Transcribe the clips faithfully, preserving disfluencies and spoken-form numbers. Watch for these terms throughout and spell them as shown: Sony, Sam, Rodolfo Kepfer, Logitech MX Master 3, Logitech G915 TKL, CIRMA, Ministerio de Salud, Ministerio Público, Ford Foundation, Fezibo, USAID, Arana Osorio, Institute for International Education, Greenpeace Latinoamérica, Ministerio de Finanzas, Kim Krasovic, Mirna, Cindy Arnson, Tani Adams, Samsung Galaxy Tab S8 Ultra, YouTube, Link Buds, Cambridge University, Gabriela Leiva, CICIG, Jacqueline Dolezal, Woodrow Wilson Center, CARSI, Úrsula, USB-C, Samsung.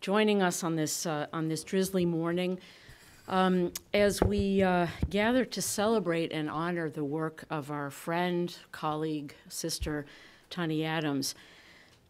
joining us on this, uh, on this drizzly morning um, as we uh, gather to celebrate and honor the work of our friend, colleague, sister, Tani Adams.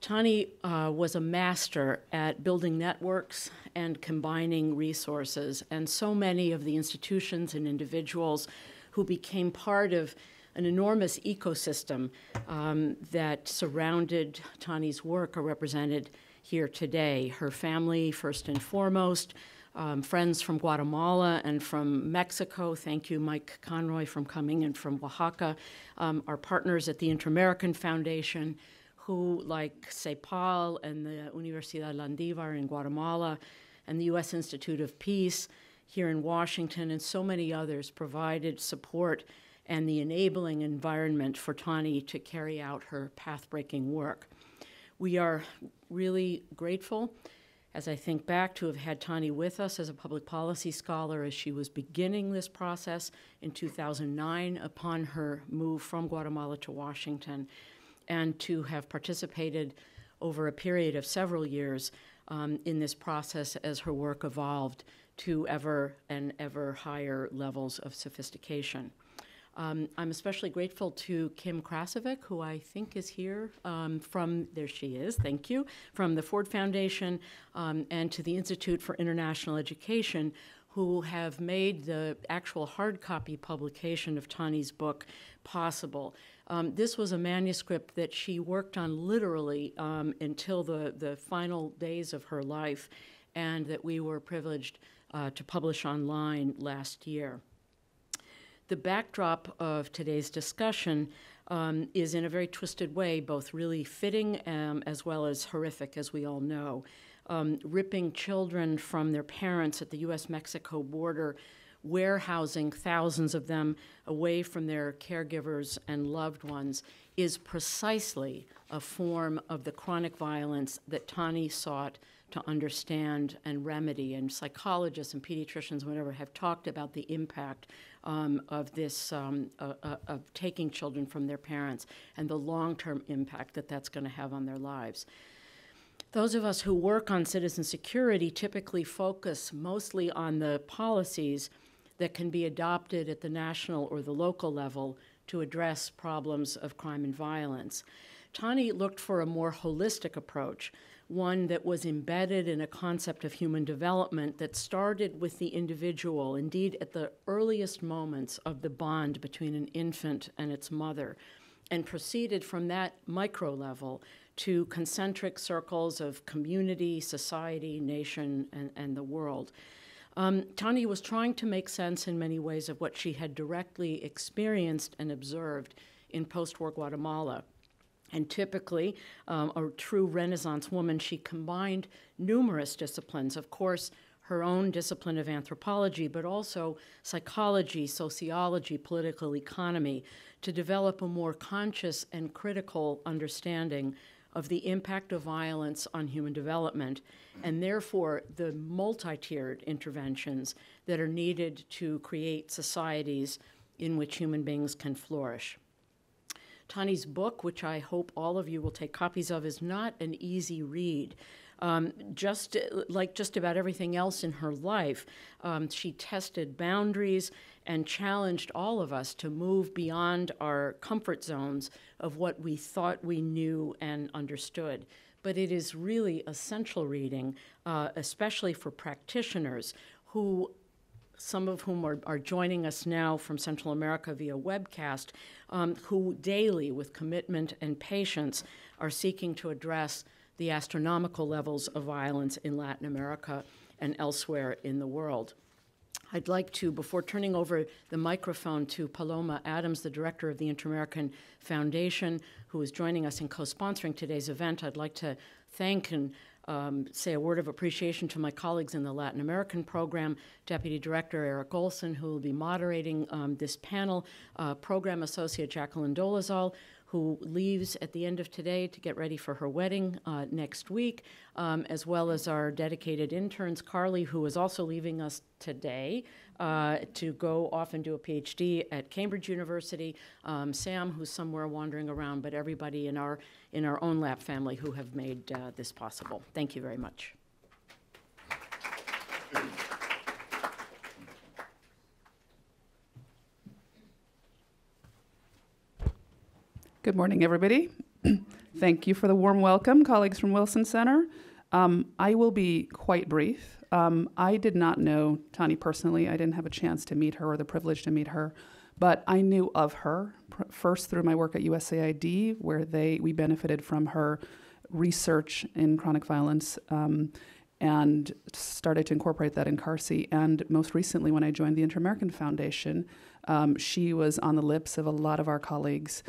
Tani uh, was a master at building networks and combining resources, and so many of the institutions and individuals who became part of an enormous ecosystem um, that surrounded Tani's work are represented here today. Her family, first and foremost, um, friends from Guatemala and from Mexico. Thank you, Mike Conroy, from coming and from Oaxaca. Um, our partners at the Inter American Foundation, who, like CEPAL and the Universidad Landivar in Guatemala and the U S Institute of Peace here in Washington and so many others, provided support and the enabling environment for Tani to carry out her path-breaking work. We are really grateful, as I think back, to have had Tani with us as a public policy scholar as she was beginning this process in two thousand nine upon her move from Guatemala to Washington, and to have participated over a period of several years um, in this process as her work evolved to ever and ever higher levels of sophistication. Um, I'm especially grateful to Kim Krasovic, who I think is here um, from, there she is, thank you, from the Ford Foundation um, and to the Institute for International Education, who have made the actual hard copy publication of Tani's book possible. Um, this was a manuscript that she worked on literally um, until the, the final days of her life, and that we were privileged uh, to publish online last year. The backdrop of today's discussion um, is, in a very twisted way, both really fitting um, as well as horrific, as we all know. Um, ripping children from their parents at the U S Mexico border, warehousing thousands of them away from their caregivers and loved ones is precisely a form of the chronic violence that Tani sought to understand and remedy. And psychologists and pediatricians, whatever, have talked about the impact um, of this, um, uh, uh, of taking children from their parents and the long-term impact that that's going to have on their lives. Those of us who work on citizen security typically focus mostly on the policies that can be adopted at the national or the local level to address problems of crime and violence. Tani looked for a more holistic approach, one that was embedded in a concept of human development that started with the individual, indeed at the earliest moments of the bond between an infant and its mother, and proceeded from that micro level to concentric circles of community, society, nation, and, and the world. Um, Tani was trying to make sense in many ways of what she had directly experienced and observed in post-war Guatemala. And typically, um, a true Renaissance woman, she combined numerous disciplines, of course, her own discipline of anthropology, but also psychology, sociology, political economy, to develop a more conscious and critical understanding of the impact of violence on human development, and therefore the multi-tiered interventions that are needed to create societies in which human beings can flourish. Tani's book, which I hope all of you will take copies of, is not an easy read. Um, just like just about everything else in her life, um, she tested boundaries and challenged all of us to move beyond our comfort zones of what we thought we knew and understood. But it is really essential reading, uh, especially for practitioners who, some of whom are, are joining us now from Central America via webcast, um, who daily, with commitment and patience, are seeking to address the astronomical levels of violence in Latin America and elsewhere in the world. I'd like to, before turning over the microphone to Paloma Adams, the director of the Inter-American Foundation, who is joining us in co-sponsoring today's event, I'd like to thank and um, say a word of appreciation to my colleagues in the Latin American program, Deputy Director Eric Olson, who will be moderating um, this panel, uh, Program Associate Jacqueline Dolezal, who leaves at the end of today to get ready for her wedding uh, next week, um, as well as our dedicated interns, Carly, who is also leaving us today uh, to go off and do a PhD at Cambridge University, um, Sam, who's somewhere wandering around, but everybody in our, in our own lab family who have made uh, this possible. Thank you very much. Good morning, everybody. Thank you for the warm welcome, colleagues from Wilson Center. Um, I will be quite brief. Um, I did not know Tani personally. I didn't have a chance to meet her or the privilege to meet her, but I knew of her first through my work at U S A I D, where they we benefited from her research in chronic violence um, and started to incorporate that in CARSI. And most recently, when I joined the Inter American Foundation, um, she was on the lips of a lot of our colleagues,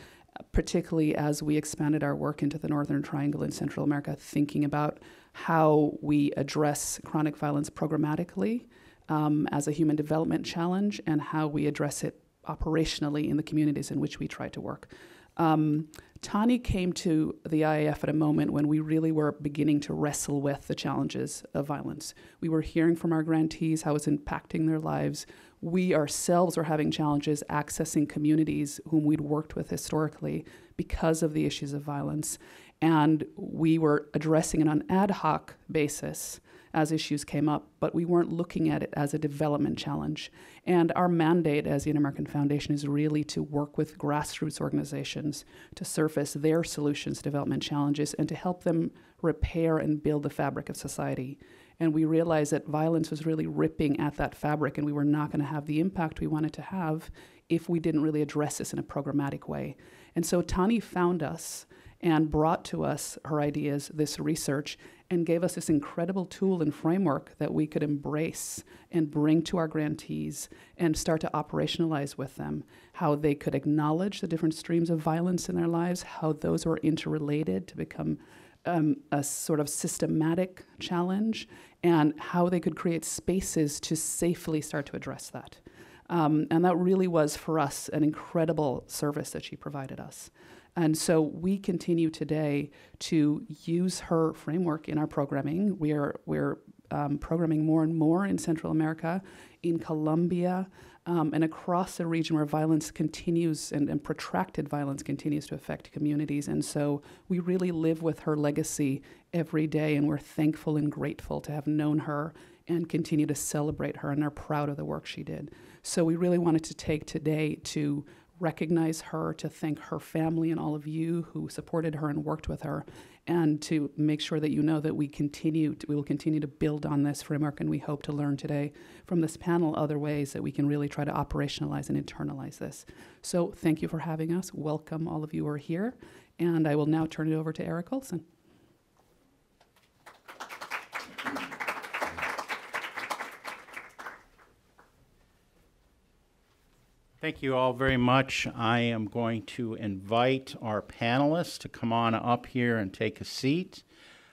particularly as we expanded our work into the Northern Triangle in Central America, thinking about how we address chronic violence programmatically um, as a human development challenge and how we address it operationally in the communities in which we try to work. Um, Tani came to the I A F at a moment when we really were beginning to wrestle with the challenges of violence. We were hearing from our grantees how it's impacting their lives. We ourselves were having challenges accessing communities whom we'd worked with historically because of the issues of violence. And we were addressing it on an ad hoc basis as issues came up, but we weren't looking at it as a development challenge. And our mandate as the Inter-American Foundation is really to work with grassroots organizations to surface their solutions to development challenges and to help them repair and build the fabric of society. And we realized that violence was really ripping at that fabric, and we were not going to have the impact we wanted to have if we didn't really address this in a programmatic way. And so Tani found us and brought to us her ideas, this research, and gave us this incredible tool and framework that we could embrace and bring to our grantees and start to operationalize with them, how they could acknowledge the different streams of violence in their lives, how those were interrelated to become um, a sort of systematic challenge, and how they could create spaces to safely start to address that. Um, and that really was, for us, an incredible service that she provided us. And so we continue today to use her framework in our programming. We are, we're um, programming more and more in Central America, in Colombia, um, and across the region where violence continues and, and protracted violence continues to affect communities. And so we really live with her legacy every day, and we're thankful and grateful to have known her and continue to celebrate her, and are proud of the work she did. So we really wanted to take today to recognize her, to thank her family and all of you who supported her and worked with her, and to make sure that you know that we continue to, we will continue to build on this framework, and we hope to learn today from this panel other ways that we can really try to operationalize and internalize this. So thank you for having us. Welcome all of you who are here, and I will now turn it over to Eric Olson. Thank you all very much. I am going to invite our panelists to come on up here and take a seat,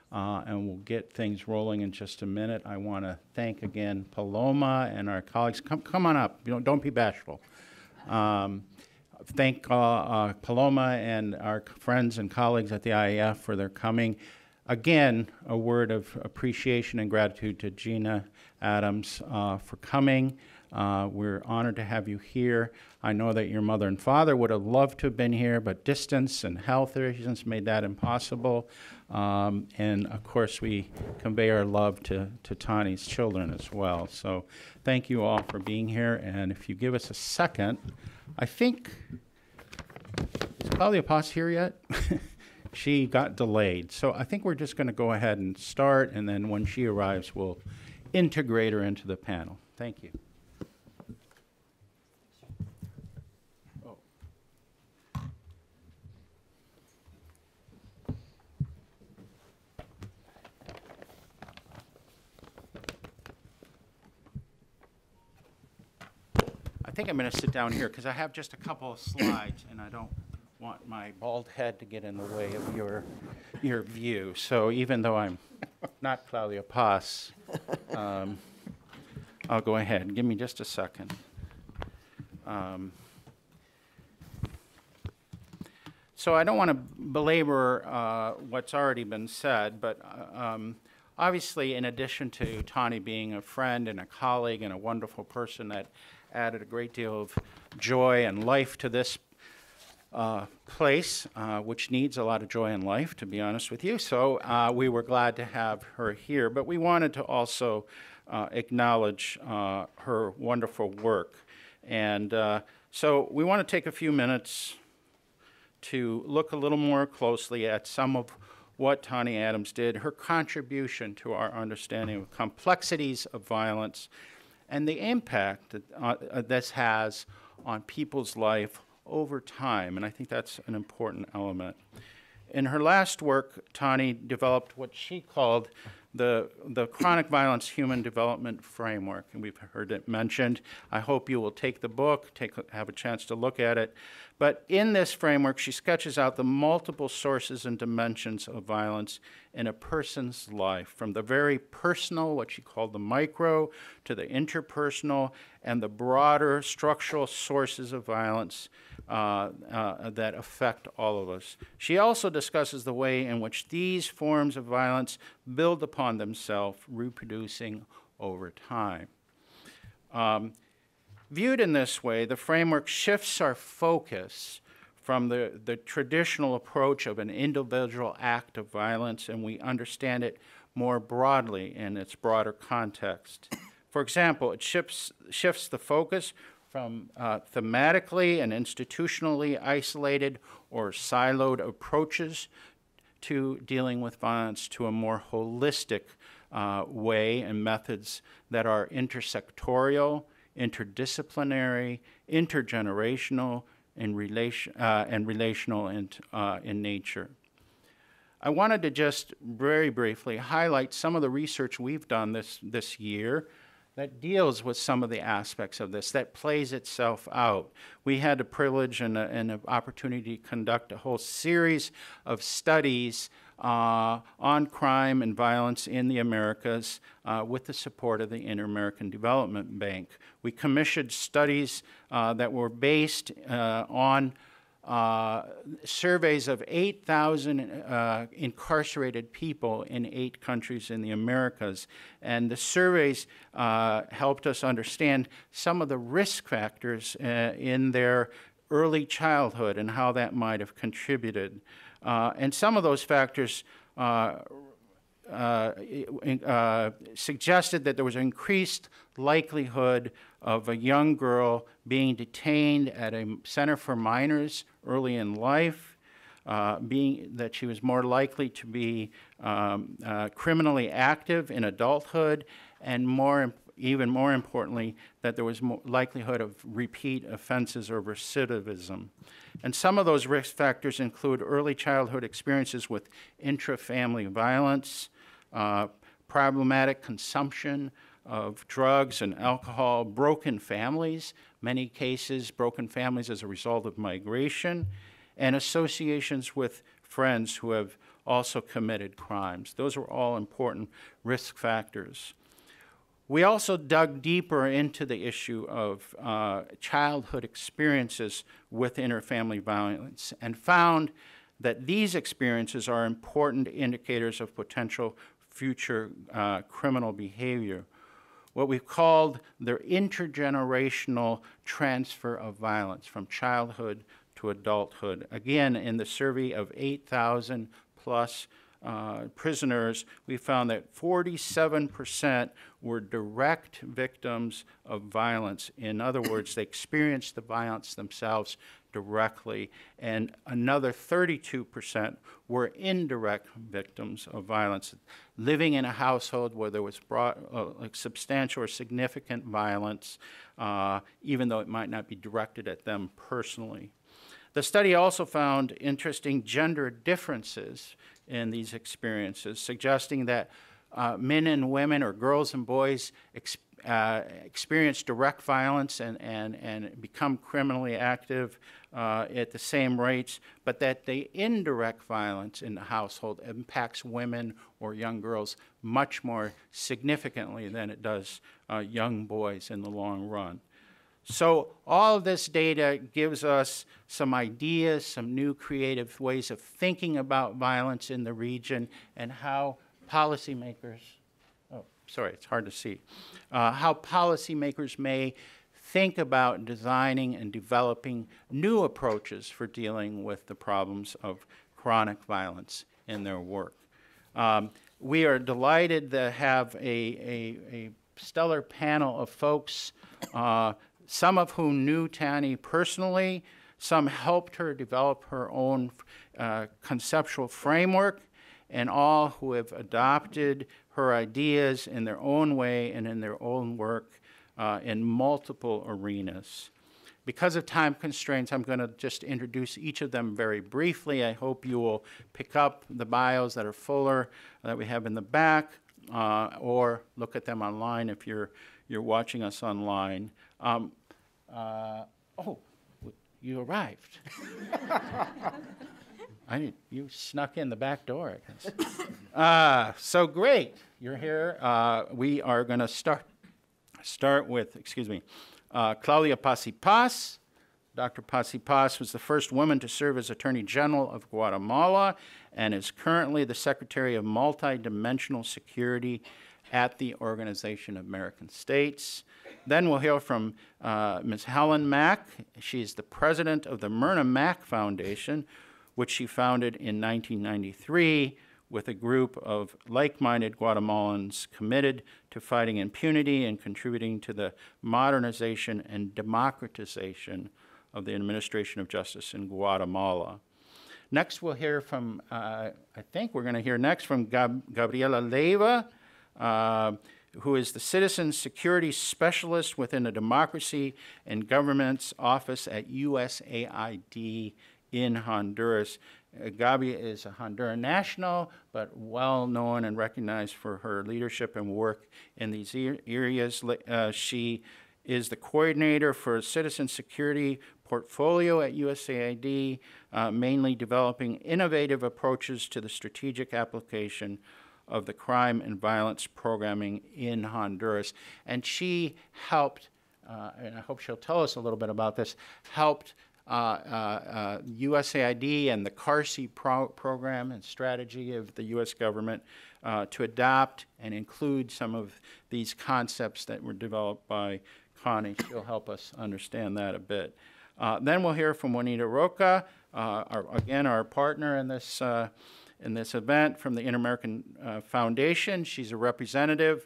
uh, and we'll get things rolling in just a minute. I want to thank again Paloma and our colleagues. Come, come on up. You know, don't be bashful. Um, thank uh, uh, Paloma and our friends and colleagues at the I A F for their coming. Again, a word of appreciation and gratitude to Gina Adams uh, for coming. Uh, we're honored to have you here. I know that your mother and father would have loved to have been here, but distance and health reasons made that impossible. Um, and of course, we convey our love to, to Tani's children as well. So thank you all for being here. And if you give us a second, I think, is Claudia Paz here yet? She got delayed. So I think we're just going to go ahead and start, and then when she arrives, we'll integrate her into the panel. Thank you. I think I'm going to sit down here because I have just a couple of slides, and I don't want my bald head to get in the way of your, your view. So even though I'm not Claudia Paz, um, I'll go ahead. Give me just a second. Um, so I don't want to belabor uh, what's already been said, but uh, um, obviously in addition to Tani being a friend and a colleague and a wonderful person that added a great deal of joy and life to this uh, place, uh, which needs a lot of joy and life, to be honest with you. So uh, we were glad to have her here, but we wanted to also uh, acknowledge uh, her wonderful work. And uh, so we want to take a few minutes to look a little more closely at some of what Tani Adams did, her contribution to our understanding of complexities of violence, and the impact that uh, this has on people's life over time. And I think that's an important element. In her last work, Tani developed what she called the, the Chronic Violence Human Development Framework, and we've heard it mentioned. I hope you will take the book, take, have a chance to look at it. But in this framework, she sketches out the multiple sources and dimensions of violence in a person's life, from the very personal, what she called the micro, to the interpersonal, and the broader structural sources of violence Uh, uh, that affect all of us. She also discusses the way in which these forms of violence build upon themselves, reproducing over time. Um, viewed in this way, the framework shifts our focus from the, the traditional approach of an individual act of violence, and we understand it more broadly in its broader context. For example, it shifts, shifts the focus from uh, thematically and institutionally isolated or siloed approaches to dealing with violence to a more holistic uh, way and methods that are intersectorial, interdisciplinary, intergenerational, and, relation, uh, and relational in, uh, in nature. I wanted to just very briefly highlight some of the research we've done this, this year that deals with some of the aspects of this, that plays itself out. We had the privilege and an opportunity to conduct a whole series of studies uh, on crime and violence in the Americas uh, with the support of the Inter American Development Bank. We commissioned studies uh, that were based uh, on uh, surveys of eight thousand uh, incarcerated people in eight countries in the Americas. And the surveys uh, helped us understand some of the risk factors uh, in their early childhood and how that might have contributed. Uh, and some of those factors uh, Uh, uh, suggested that there was an increased likelihood of a young girl being detained at a center for minors early in life, uh, being that she was more likely to be um, uh, criminally active in adulthood, and more, even more importantly, that there was more likelihood of repeat offenses or recidivism. And some of those risk factors include early childhood experiences with intra-family violence, Uh, problematic consumption of drugs and alcohol, broken families, many cases broken families as a result of migration, and associations with friends who have also committed crimes. Those are all important risk factors. We also dug deeper into the issue of uh, childhood experiences with interfamily violence and found that these experiences are important indicators of potential future uh, criminal behavior, what we've called the intergenerational transfer of violence from childhood to adulthood. Again, in the survey of eight thousand plus uh, prisoners, we found that forty-seven percent were direct victims of violence. In other words, they experienced the violence themselves directly, and another thirty-two percent were indirect victims of violence, living in a household where there was broad, uh, like substantial or significant violence, uh, even though it might not be directed at them personally. The study also found interesting gender differences in these experiences, suggesting that uh, men and women, or girls and boys, experience Uh, experience direct violence and, and, and become criminally active uh, at the same rates, but that the indirect violence in the household impacts women or young girls much more significantly than it does uh, young boys in the long run. So all of this data gives us some ideas, some new creative ways of thinking about violence in the region and how policymakers Sorry, it's hard to see, uh, how policymakers may think about designing and developing new approaches for dealing with the problems of chronic violence in their work. Um, we are delighted to have a, a, a stellar panel of folks, uh, some of whom knew Tani personally, Some helped her develop her own uh, conceptual framework, and all who have adopted her ideas in their own way and in their own work uh, in multiple arenas. Because of time constraints, I'm going to just introduce each of them very briefly. I hope you will pick up the bios that are fuller that we have in the back, uh, or look at them online if you're, you're watching us online. Um, uh, oh, you arrived. I did, you snuck in the back door, I guess. Uh, so great, you're here. Uh, we are going to start, start with, excuse me, Uh, Claudia Paz y Paz. Doctor Paz y Paz was the first woman to serve as Attorney General of Guatemala and is currently the Secretary of Multidimensional Security at the Organization of American States. Then we'll hear from uh, Miz Helen Mack. She's the president of the Mirna Mack Foundation, which she founded in nineteen ninety-three with a group of like-minded Guatemalans committed to fighting impunity and contributing to the modernization and democratization of the administration of justice in Guatemala. Next, we'll hear from, uh, I think we're gonna hear next from Gab Gabriela Leiva, uh, who is the Citizen Security Specialist within the Democracy and Government's Office at U S A I D in Honduras. Gabi is a Honduran national, but well known and recognized for her leadership and work in these areas. Uh, she is the coordinator for Citizen Security Portfolio at U S A I D, uh, mainly developing innovative approaches to the strategic application of the crime and violence programming in Honduras. And she helped, uh, and I hope she'll tell us a little bit about this, helped Uh, uh, uh, U S A I D and the CARSI pro program and strategy of the U S government uh, to adopt and include some of these concepts that were developed by Connie. She'll help us understand that a bit. Uh, then we'll hear from Juanita Roca, uh, our, again, our partner in this, uh, in this event from the Inter American uh, Foundation. She's a representative,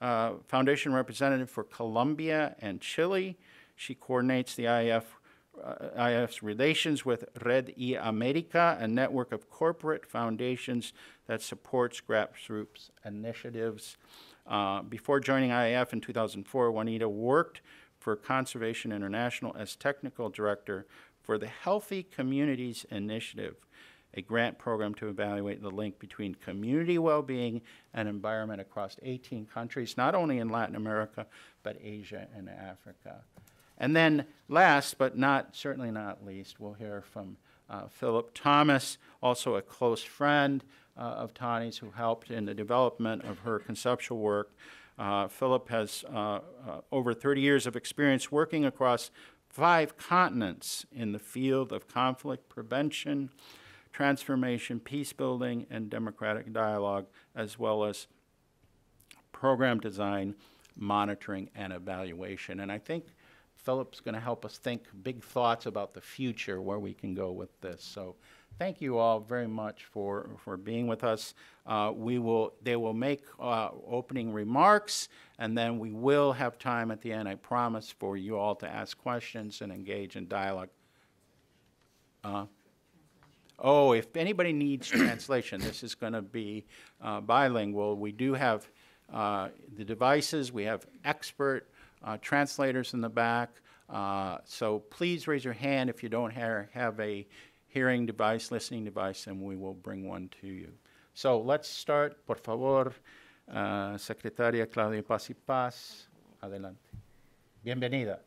uh, foundation representative for Colombia and Chile. She coordinates the I A F Uh, I F's relations with Red y America, a network of corporate foundations that supports grassroots initiatives. Uh, before joining I A F in two thousand four, Juanita worked for Conservation International as technical director for the Healthy Communities Initiative, a grant program to evaluate the link between community well-being and environment across eighteen countries, not only in Latin America, but Asia and Africa. And then last, but not certainly not least, we'll hear from uh, Philip Thomas, also a close friend uh, of Tani's who helped in the development of her conceptual work. Uh, Philip has uh, uh, over thirty years of experience working across five continents in the field of conflict prevention, transformation, peace building, and democratic dialogue, as well as program design, monitoring, and evaluation. And I think Philip's going to help us think big thoughts about the future, where we can go with this. So thank you all very much for, for being with us. Uh, we will, they will make uh, opening remarks, and then we will have time at the end, I promise, for you all to ask questions and engage in dialogue. Uh, oh, if anybody needs translation, this is going to be uh, bilingual. We do have uh, the devices. We have expert Uh, translators in the back, uh, so please raise your hand if you don't ha have a hearing device, listening device, and we will bring one to you. So let's start. Por favor, uh, Secretaria Claudia Paz y Paz, adelante. Bienvenida.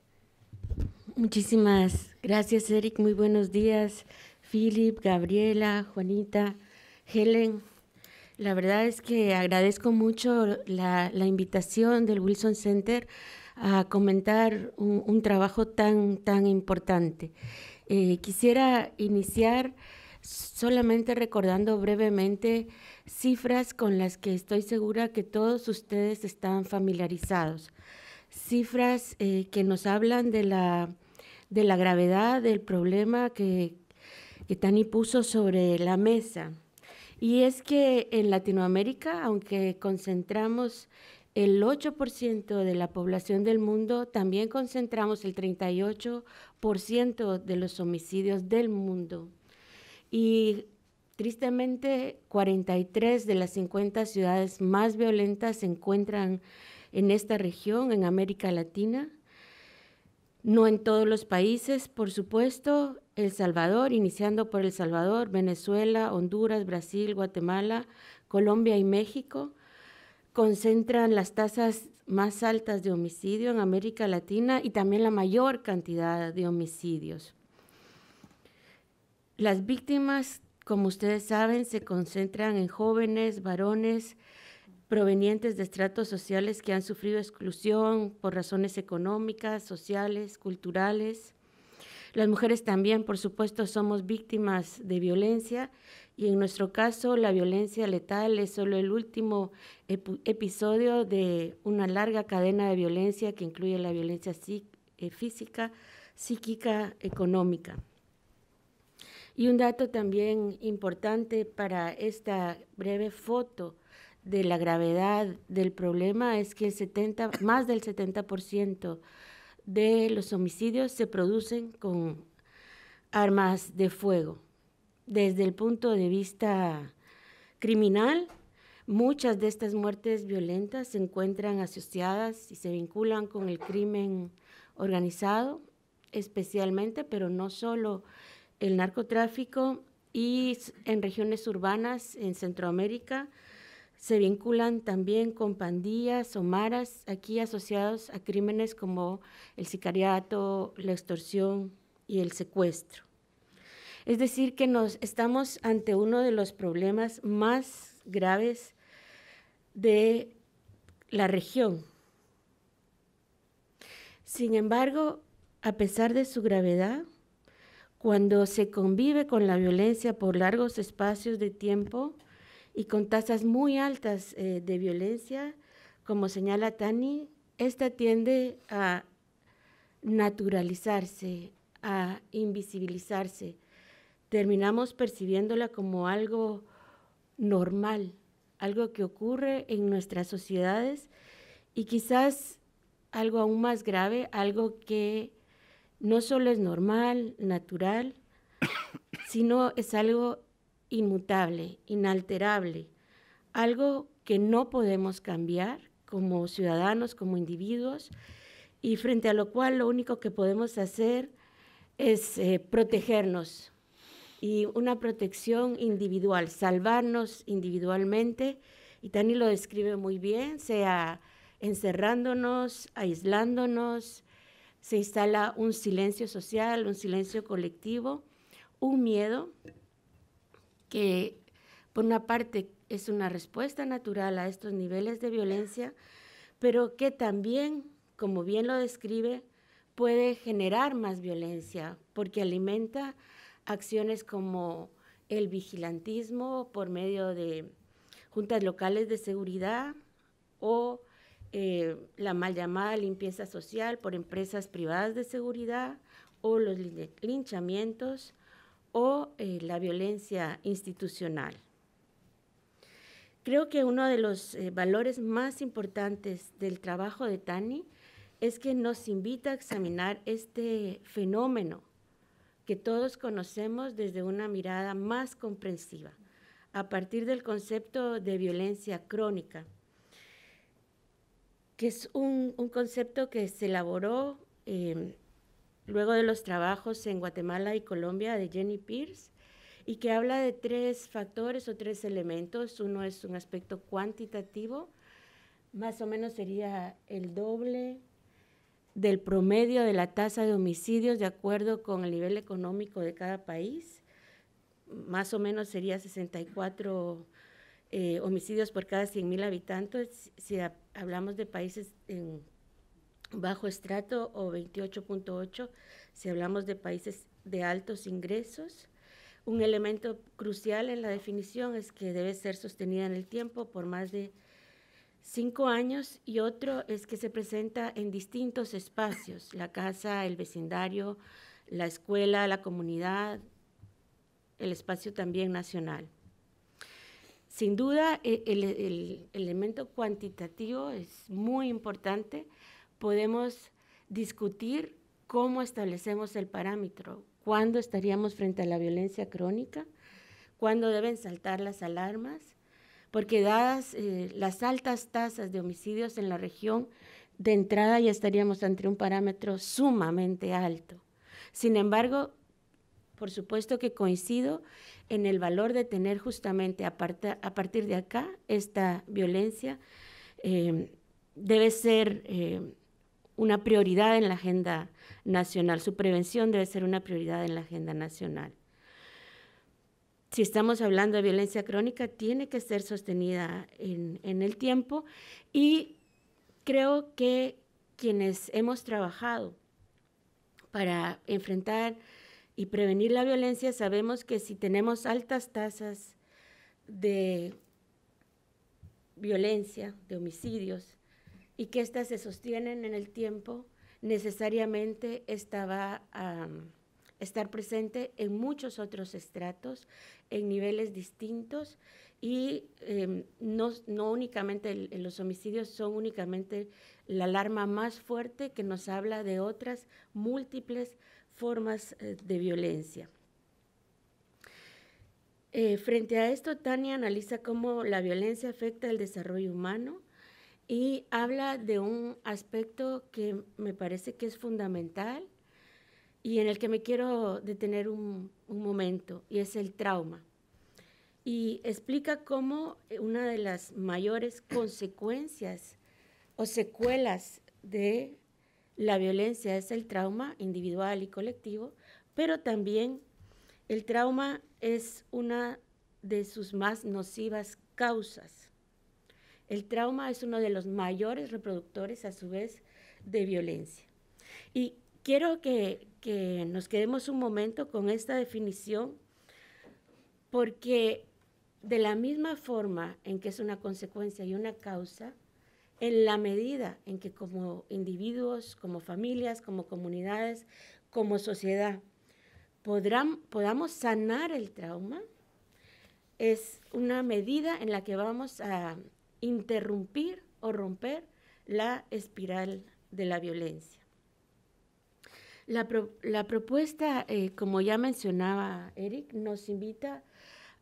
Muchísimas gracias, Eric. Muy buenos días, Philip, Gabriela, Juanita, Helen. La verdad es que agradezco mucho la, la invitación del Wilson Center a comentar un, un trabajo tan, tan importante. Eh, quisiera iniciar solamente recordando brevemente cifras con las que estoy segura que todos ustedes están familiarizados. Cifras eh, que nos hablan de la, de la gravedad del problema que, que Tani puso sobre la mesa. Y es que en Latinoamérica, aunque concentramos el ocho por ciento de la población del mundo, también concentramos el treinta y ocho por ciento de los homicidios del mundo. Y tristemente, cuarenta y tres de las cincuenta ciudades más violentas se encuentran en esta región, en América Latina. No en todos los países, por supuesto. El Salvador, iniciando por El Salvador, Venezuela, Honduras, Brasil, Guatemala, Colombia y México, concentran las tasas más altas de homicidio en América Latina y también la mayor cantidad de homicidios. Las víctimas, como ustedes saben, se concentran en jóvenes, varones, provenientes de estratos sociales que han sufrido exclusión por razones económicas, sociales, culturales. Las mujeres también, por supuesto, somos víctimas de violencia y en nuestro caso la violencia letal es solo el último ep episodio de una larga cadena de violencia que incluye la violencia psí física, psíquica, económica. Y un dato también importante para esta breve foto de la gravedad del problema es que el setenta, más del setenta por ciento de los homicidios se producen con armas de fuego. Desde el punto de vista criminal, muchas de estas muertes violentas se encuentran asociadas y se vinculan con el crimen organizado, especialmente, pero no solo el narcotráfico, y en regiones urbanas en Centroamérica se vinculan también con pandillas o maras, aquí asociados a crímenes como el sicariato, la extorsión y el secuestro. Es decir, que nos estamos ante uno de los problemas más graves de la región. Sin embargo, a pesar de su gravedad, cuando se convive con la violencia por largos espacios de tiempo, y con tasas muy altas eh, de violencia, como señala Tani, esta tiende a naturalizarse, a invisibilizarse. Terminamos percibiéndola como algo normal, algo que ocurre en nuestras sociedades y quizás algo aún más grave, algo que no solo es normal, natural, sino es algo inmutable, inalterable, algo que no podemos cambiar como ciudadanos, como individuos, y frente a lo cual lo único que podemos hacer es eh, protegernos, y una protección individual, salvarnos individualmente, y Tani lo describe muy bien, sea encerrándonos, aislándonos, se instala un silencio social, un silencio colectivo, un miedo, que por una parte es una respuesta natural a estos niveles de violencia, pero que también, como bien lo describe, puede generar más violencia, porque alimenta acciones como el vigilantismo por medio de juntas locales de seguridad o eh, la mal llamada limpieza social por empresas privadas de seguridad o los linchamientos, o eh, la violencia institucional. Creo que uno de los eh, valores más importantes del trabajo de Tani es que nos invita a examinar este fenómeno que todos conocemos desde una mirada más comprensiva, a partir del concepto de violencia crónica, que es un, un concepto que se elaboró eh, luego de los trabajos en Guatemala y Colombia de Jenny Pierce, y que habla de tres factores o tres elementos. Uno es un aspecto cuantitativo, más o menos sería el doble del promedio de la tasa de homicidios de acuerdo con el nivel económico de cada país, más o menos sería sesenta y cuatro eh, homicidios por cada cien mil habitantes, si a, hablamos de países en bajo estrato, o veintiocho punto ocho si hablamos de países de altos ingresos. Un elemento crucial en la definición es que debe ser sostenida en el tiempo por más de cinco años, y otro es que se presenta en distintos espacios, la casa, el vecindario, la escuela, la comunidad, el espacio también nacional. Sin duda, el, el elemento cuantitativo es muy importante. Podemos discutir cómo establecemos el parámetro, cuándo estaríamos frente a la violencia crónica, cuándo deben saltar las alarmas, porque dadas eh, las altas tasas de homicidios en la región, de entrada ya estaríamos ante un parámetro sumamente alto. Sin embargo, por supuesto que coincido en el valor de tener justamente a, parta, a partir de acá esta violencia eh, debe ser eh, una prioridad en la agenda nacional, su prevención debe ser una prioridad en la agenda nacional. Si estamos hablando de violencia crónica, tiene que ser sostenida en, en el tiempo, y creo que quienes hemos trabajado para enfrentar y prevenir la violencia, sabemos que si tenemos altas tasas de violencia, de homicidios, y que éstas se sostienen en el tiempo, necesariamente esta va a um, estar presente en muchos otros estratos, en niveles distintos, y eh, no, no únicamente el, los homicidios son únicamente la alarma más fuerte que nos habla de otras múltiples formas de violencia. Eh, frente a esto, Tani analiza cómo la violencia afecta el desarrollo humano y habla de un aspecto que me parece que es fundamental y en el que me quiero detener un, un momento, y es el trauma. Y explica cómo una de las mayores consecuencias o secuelas de la violencia es el trauma individual y colectivo, pero también el trauma es una de sus más nocivas causas. El trauma es uno de los mayores reproductores, a su vez, de violencia. Y quiero que, que nos quedemos un momento con esta definición, porque de la misma forma en que es una consecuencia y una causa, en la medida en que como individuos, como familias, como comunidades, como sociedad, podrán, podamos sanar el trauma, es una medida en la que vamos a interrumpir o romper la espiral de la violencia. La, pro, la propuesta, eh, como ya mencionaba Eric, nos invita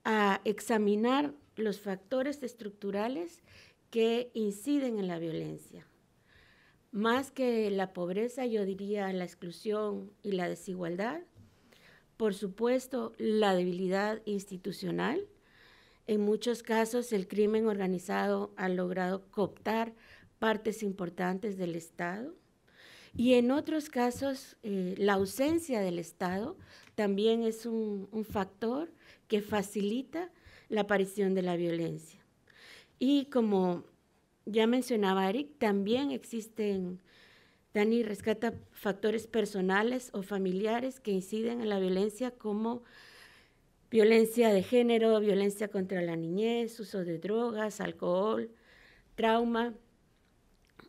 a examinar los factores estructurales que inciden en la violencia. Más que la pobreza, yo diría la exclusión y la desigualdad, por supuesto la debilidad institucional. En muchos casos el crimen organizado ha logrado cooptar partes importantes del Estado, y en otros casos eh, la ausencia del Estado también es un, un factor que facilita la aparición de la violencia. Y como ya mencionaba Eric, también existen, Tani rescata factores personales o familiares que inciden en la violencia, como violencia de género, violencia contra la niñez, uso de drogas, alcohol, trauma.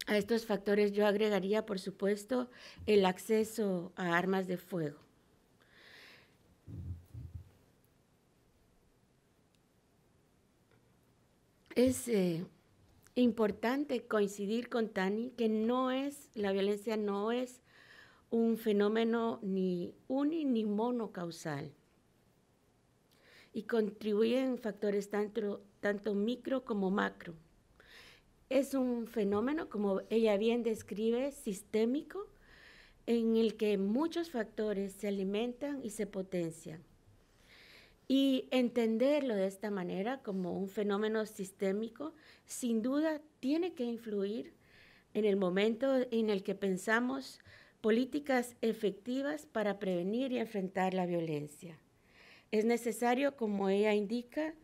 A estos factores yo agregaría, por supuesto, el acceso a armas de fuego. Es eh, importante coincidir con Tani que no es, la violencia no es un fenómeno ni uni ni monocausal, y contribuyen factores tanto, tanto micro como macro. Es un fenómeno, como ella bien describe, sistémico, en el que muchos factores se alimentan y se potencian. Y entenderlo de esta manera, como un fenómeno sistémico, sin duda tiene que influir en el momento en el que pensamos políticas efectivas para prevenir y enfrentar la violencia. Es necesario, como ella indica,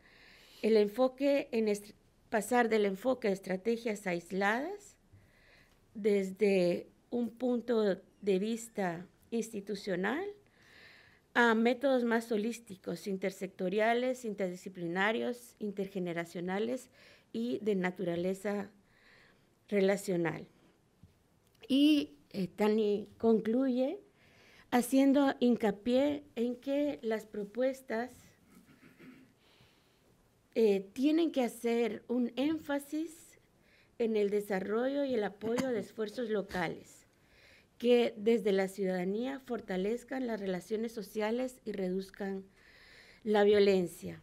el enfoque en pasar del enfoque de estrategias aisladas desde un punto de vista institucional a métodos más holísticos, intersectoriales, interdisciplinarios, intergeneracionales y de naturaleza relacional. Y eh, Tani concluye haciendo hincapié en que las propuestas eh, tienen que hacer un énfasis en el desarrollo y el apoyo de esfuerzos locales que desde la ciudadanía fortalezcan las relaciones sociales y reduzcan la violencia.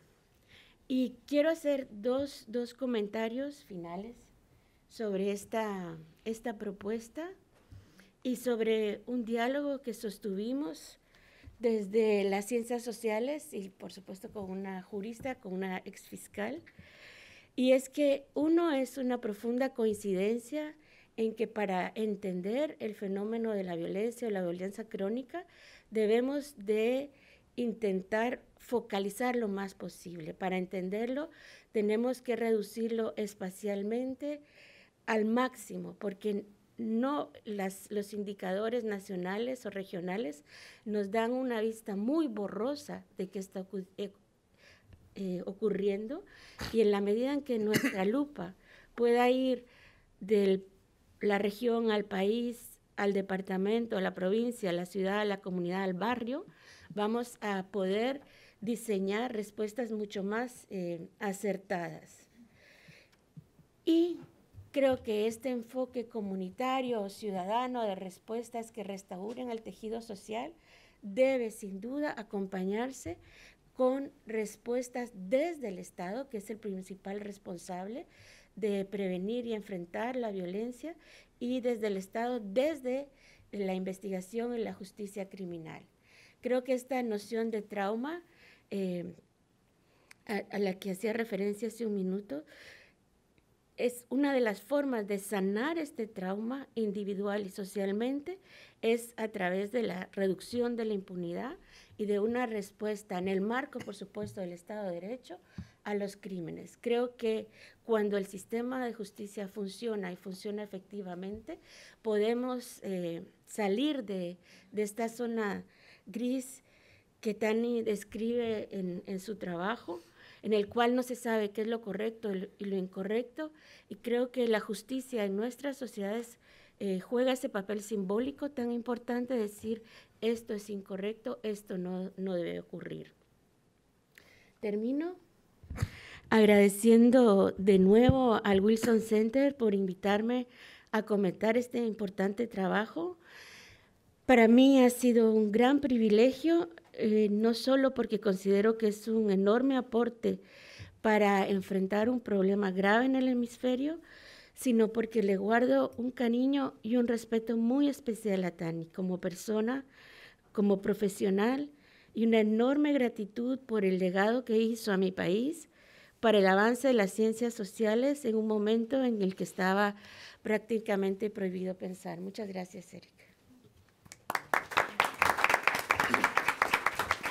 Y quiero hacer dos, dos comentarios finales sobre esta, esta propuesta y sobre un diálogo que sostuvimos desde las ciencias sociales y, por supuesto, con una jurista, con una exfiscal. Y es que uno es una profunda coincidencia en que para entender el fenómeno de la violencia o la violencia crónica debemos de intentar focalizar lo más posible. Para entenderlo tenemos que reducirlo espacialmente al máximo, porque no las, los indicadores nacionales o regionales nos dan una vista muy borrosa de qué está eh, eh, ocurriendo, y en la medida en que nuestra lupa pueda ir de la región al país, al departamento, a la provincia, a la ciudad, a la comunidad, al barrio, vamos a poder diseñar respuestas mucho más eh, acertadas. Y creo que este enfoque comunitario o ciudadano de respuestas que restauren el tejido social debe sin duda acompañarse con respuestas desde el Estado, que es el principal responsable de prevenir y enfrentar la violencia, y desde el Estado, desde la investigación y la justicia criminal. Creo que esta noción de trauma, eh, a, a la que hacía referencia hace un minuto, es una de las formas de sanar este trauma individual y socialmente, es a través de la reducción de la impunidad y de una respuesta en el marco, por supuesto, del Estado de Derecho a los crímenes. Creo que cuando el sistema de justicia funciona y funciona efectivamente, podemos eh, salir de, de esta zona gris que Tani describe en, en su trabajo, en el cual no se sabe qué es lo correcto y lo incorrecto, y creo que la justicia en nuestras sociedades eh, juega ese papel simbólico tan importante, decir esto es incorrecto, esto no, no debe ocurrir. Termino agradeciendo de nuevo al Wilson Center por invitarme a comentar este importante trabajo. Para mí ha sido un gran privilegio, eh, no solo porque considero que es un enorme aporte para enfrentar un problema grave en el hemisferio, sino porque le guardo un cariño y un respeto muy especial a Tani como persona, como profesional, y una enorme gratitud por el legado que hizo a mi país para el avance de las ciencias sociales en un momento en el que estaba prácticamente prohibido pensar. Muchas gracias, Eric.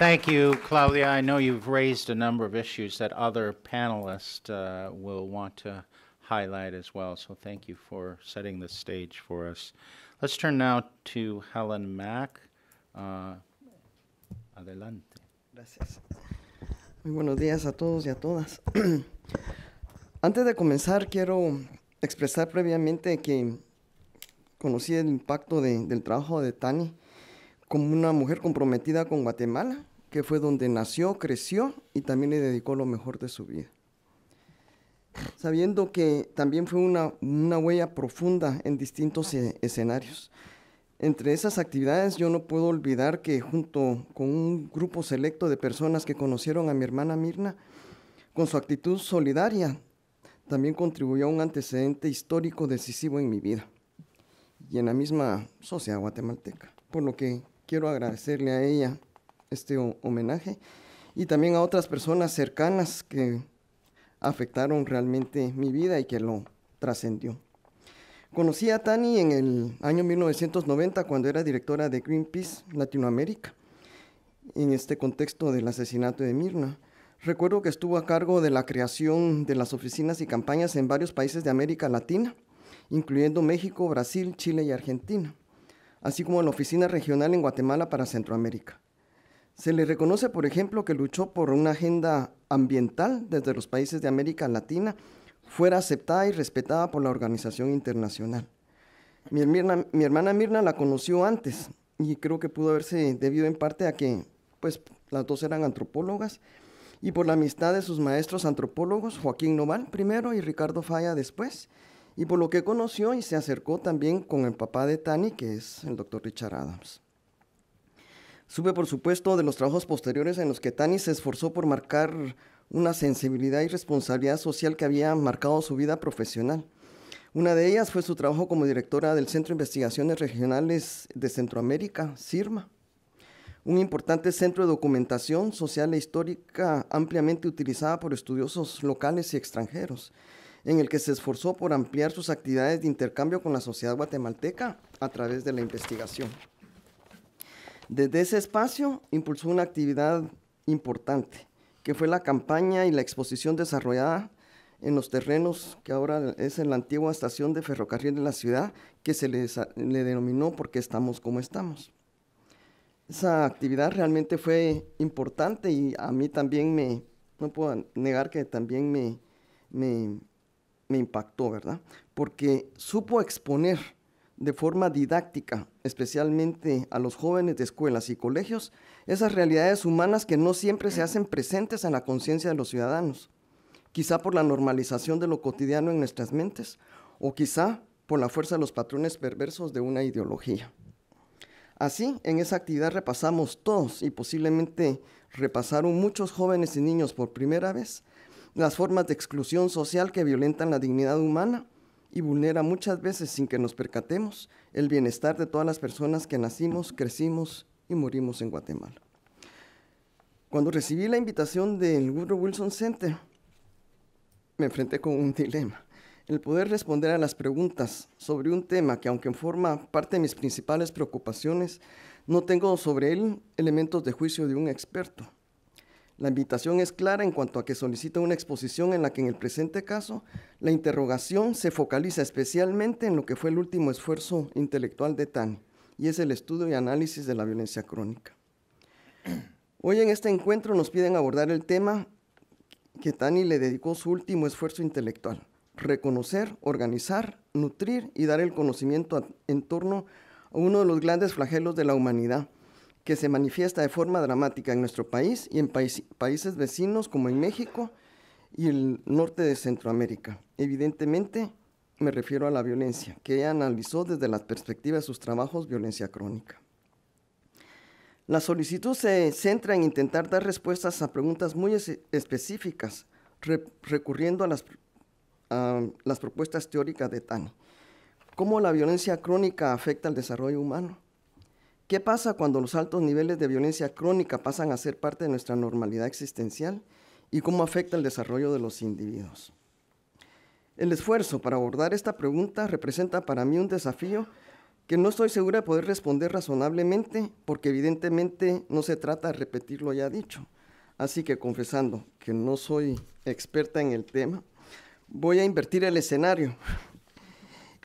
Thank you, Claudia. I know you've raised a number of issues that other panelists uh, will want to highlight as well, so thank you for setting the stage for us. Let's turn now to Helen Mack. Uh, adelante. Gracias. Muy buenos días a todos y a todas. Antes de comenzar, quiero expresar previamente que conocí el impacto de, del trabajo de Tani como una mujer comprometida con Guatemala, que fue donde nació, creció y también le dedicó lo mejor de su vida. Sabiendo que también fue una, una huella profunda en distintos e- escenarios. Entre esas actividades yo no puedo olvidar que junto con un grupo selecto de personas que conocieron a mi hermana Mirna, con su actitud solidaria, también contribuyó a un antecedente histórico decisivo en mi vida y en la misma sociedad guatemalteca, por lo que quiero agradecerle a ella este homenaje y también a otras personas cercanas que afectaron realmente mi vida y que lo trascendió. Conocí a Tani en el año mil novecientos noventa cuando era directora de Greenpeace Latinoamérica. En este contexto del asesinato de Mirna, recuerdo que estuvo a cargo de la creación de las oficinas y campañas en varios países de América Latina, incluyendo México, Brasil, Chile y Argentina, así como la oficina regional en Guatemala para Centroamérica. Se le reconoce, por ejemplo, que luchó por una agenda ambiental desde los países de América Latina fuera aceptada y respetada por la organización internacional. Mi, Mirna, mi hermana Mirna la conoció antes y creo que pudo haberse debido en parte a que pues, las dos eran antropólogas y por la amistad de sus maestros antropólogos Joaquín Noval primero y Ricardo Falla después, y por lo que conoció y se acercó también con el papá de Tani, que es el doctor Richard Adams. Supe, por supuesto, de los trabajos posteriores en los que Tani se esforzó por marcar una sensibilidad y responsabilidad social que había marcado su vida profesional. Una de ellas fue su trabajo como directora del Centro de Investigaciones Regionales de Centroamérica, CIRMA, un importante centro de documentación social e histórica ampliamente utilizada por estudiosos locales y extranjeros, en el que se esforzó por ampliar sus actividades de intercambio con la sociedad guatemalteca a través de la investigación. Desde ese espacio impulsó una actividad importante, que fue la campaña y la exposición desarrollada en los terrenos que ahora es en la antigua estación de ferrocarril de la ciudad, que se le, le denominó ¿Por qué estamos como estamos? Esa actividad realmente fue importante y a mí también me, no puedo negar que también me, me me impactó, ¿verdad? Porque supo exponer de forma didáctica, especialmente a los jóvenes de escuelas y colegios, esas realidades humanas que no siempre se hacen presentes en la conciencia de los ciudadanos, quizá por la normalización de lo cotidiano en nuestras mentes, o quizá por la fuerza de los patrones perversos de una ideología. Así, en esa actividad repasamos todos, y posiblemente repasaron muchos jóvenes y niños por primera vez, las formas de exclusión social que violentan la dignidad humana y vulnera muchas veces, sin que nos percatemos, el bienestar de todas las personas que nacimos, crecimos y morimos en Guatemala. Cuando recibí la invitación del Woodrow Wilson Center, me enfrenté con un dilema: el poder responder a las preguntas sobre un tema que, aunque forma parte de mis principales preocupaciones, no tengo sobre él elementos de juicio de un experto. La invitación es clara en cuanto a que solicita una exposición en la que, en el presente caso, la interrogación se focaliza especialmente en lo que fue el último esfuerzo intelectual de Tani, y es el estudio y análisis de la violencia crónica. Hoy en este encuentro nos piden abordar el tema que Tani le dedicó su último esfuerzo intelectual: reconocer, organizar, nutrir y dar el conocimiento en torno a uno de los grandes flagelos de la humanidad, que se manifiesta de forma dramática en nuestro país y en país, países vecinos como en México y el norte de Centroamérica. Evidentemente, me refiero a la violencia, que ella analizó desde la perspectiva de sus trabajos Violencia Crónica. La solicitud se centra en intentar dar respuestas a preguntas muy es específicas, re recurriendo a las, a las propuestas teóricas de Tani. ¿Cómo la violencia crónica afecta al desarrollo humano? ¿Qué pasa cuando los altos niveles de violencia crónica pasan a ser parte de nuestra normalidad existencial? ¿Y cómo afecta el desarrollo de los individuos? El esfuerzo para abordar esta pregunta representa para mí un desafío que no estoy segura de poder responder razonablemente, porque evidentemente no se trata de repetir lo ya dicho. Así que, confesando que no soy experta en el tema, voy a invertir el escenario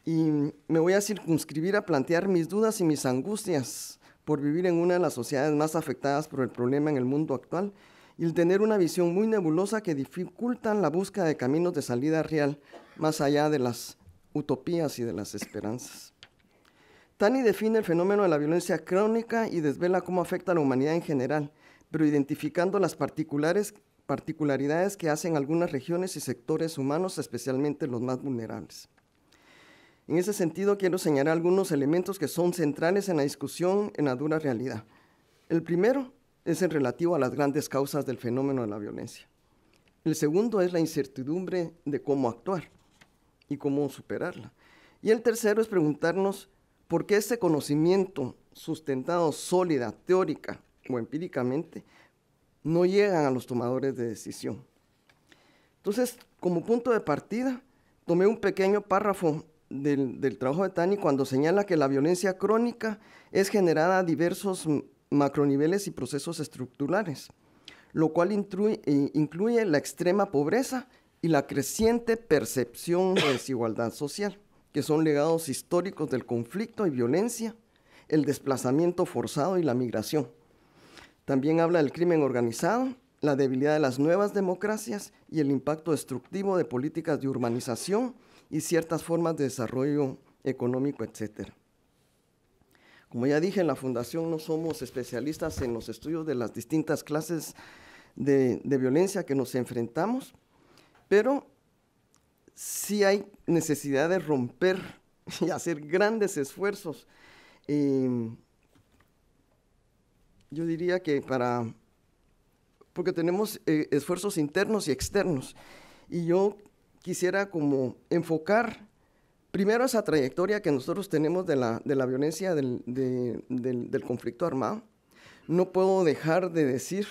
y me voy a circunscribir a plantear mis dudas y mis angustias por vivir en una de las sociedades más afectadas por el problema en el mundo actual y el tener una visión muy nebulosa que dificultan la búsqueda de caminos de salida real más allá de las utopías y de las esperanzas. Tani define el fenómeno de la violencia crónica y desvela cómo afecta a la humanidad en general, pero identificando las particulares, particularidades que hacen algunas regiones y sectores humanos, especialmente los más vulnerables. En ese sentido, quiero señalar algunos elementos que son centrales en la discusión en la dura realidad. El primero es el relativo a las grandes causas del fenómeno de la violencia. El segundo es la incertidumbre de cómo actuar y cómo superarla. Y el tercero es preguntarnos por qué este conocimiento sustentado sólida, teórica o empíricamente no llegan a los tomadores de decisión. Entonces, como punto de partida, tomé un pequeño párrafo Del, del trabajo de Tani cuando señala que la violencia crónica es generada a diversos macroniveles y procesos estructurales, lo cual intrui, incluye la extrema pobreza y la creciente percepción de desigualdad social, que son legados históricos del conflicto y violencia, el desplazamiento forzado y la migración. También habla del crimen organizado, la debilidad de las nuevas democracias y el impacto destructivo de políticas de urbanización y ciertas formas de desarrollo económico, etcétera. Como ya dije, en la Fundación no somos especialistas en los estudios de las distintas clases de, de violencia que nos enfrentamos, pero sí hay necesidad de romper y hacer grandes esfuerzos. Eh, yo diría que para, porque tenemos eh, esfuerzos internos y externos, y yo quisiera como enfocar primero esa trayectoria que nosotros tenemos de la, de la violencia del, de, del, del conflicto armado. No puedo dejar de decir,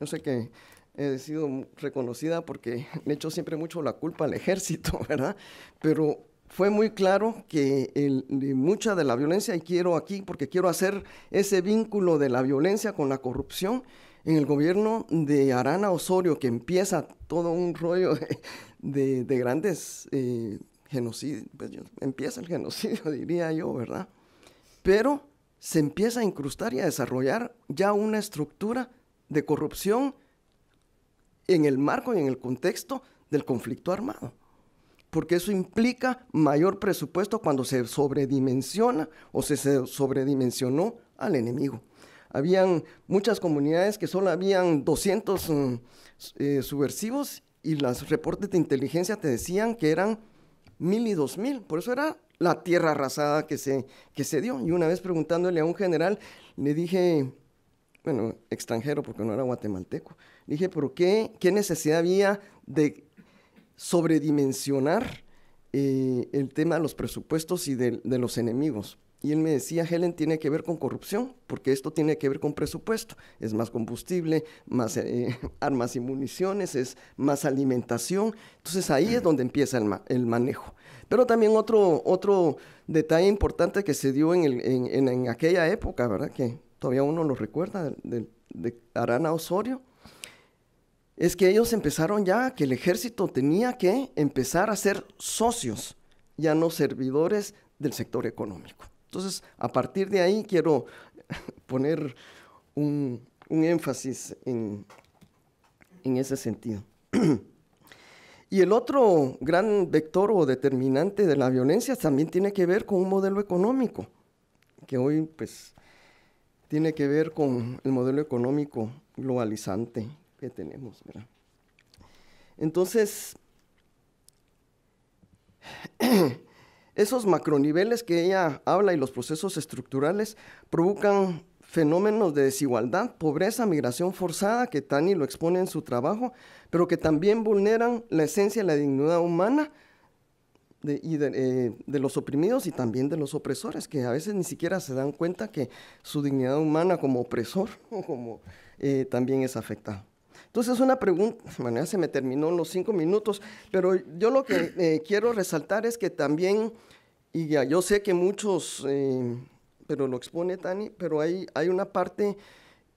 yo sé que he sido reconocida porque le echo siempre mucho la culpa al ejército, ¿verdad? Pero fue muy claro que el, de mucha de la violencia, y quiero aquí, porque quiero hacer ese vínculo de la violencia con la corrupción, en el gobierno de Arana Osorio, que empieza todo un rollo de, de, de grandes eh, genocidios, pues, empieza el genocidio, diría yo, ¿verdad? Pero se empieza a incrustar y a desarrollar ya una estructura de corrupción en el marco y en el contexto del conflicto armado, porque eso implica mayor presupuesto cuando se sobredimensiona o se sobredimensionó al enemigo. Habían muchas comunidades que solo habían doscientos eh, subversivos, y los reportes de inteligencia te decían que eran mil y dos mil. Por eso era la tierra arrasada que se, que se dio. Y una vez preguntándole a un general, le dije, bueno, extranjero porque no era guatemalteco, le dije, ¿pero qué, qué necesidad había de sobredimensionar eh, el tema de los presupuestos y de, de los enemigos? Y él me decía, Helen, tiene que ver con corrupción, porque esto tiene que ver con presupuesto. Es más combustible, más eh, armas y municiones, es más alimentación. Entonces, ahí es donde empieza el, ma el manejo. Pero también otro, otro detalle importante que se dio en, el, en, en, en aquella época, ¿verdad?, que todavía uno lo recuerda, de, de Arana Osorio, es que ellos empezaron ya, que el ejército tenía que empezar a ser socios, ya no servidores del sector económico. Entonces, a partir de ahí quiero poner un, un énfasis en, en ese sentido. Y el otro gran vector o determinante de la violencia también tiene que ver con un modelo económico, que hoy pues tiene que ver con el modelo económico globalizante que tenemos, ¿verdad? Entonces, esos macroniveles que ella habla y los procesos estructurales provocan fenómenos de desigualdad, pobreza, migración forzada, que Tani lo expone en su trabajo, pero que también vulneran la esencia y la dignidad humana de, y de, eh, de los oprimidos y también de los opresores, que a veces ni siquiera se dan cuenta que su dignidad humana como opresor o como, eh, también es afectada. Entonces, una pregunta, bueno, ya se me terminó los cinco minutos, pero yo lo que eh, quiero resaltar es que también, y ya yo sé que muchos, eh, pero lo expone Tani, pero hay, hay una parte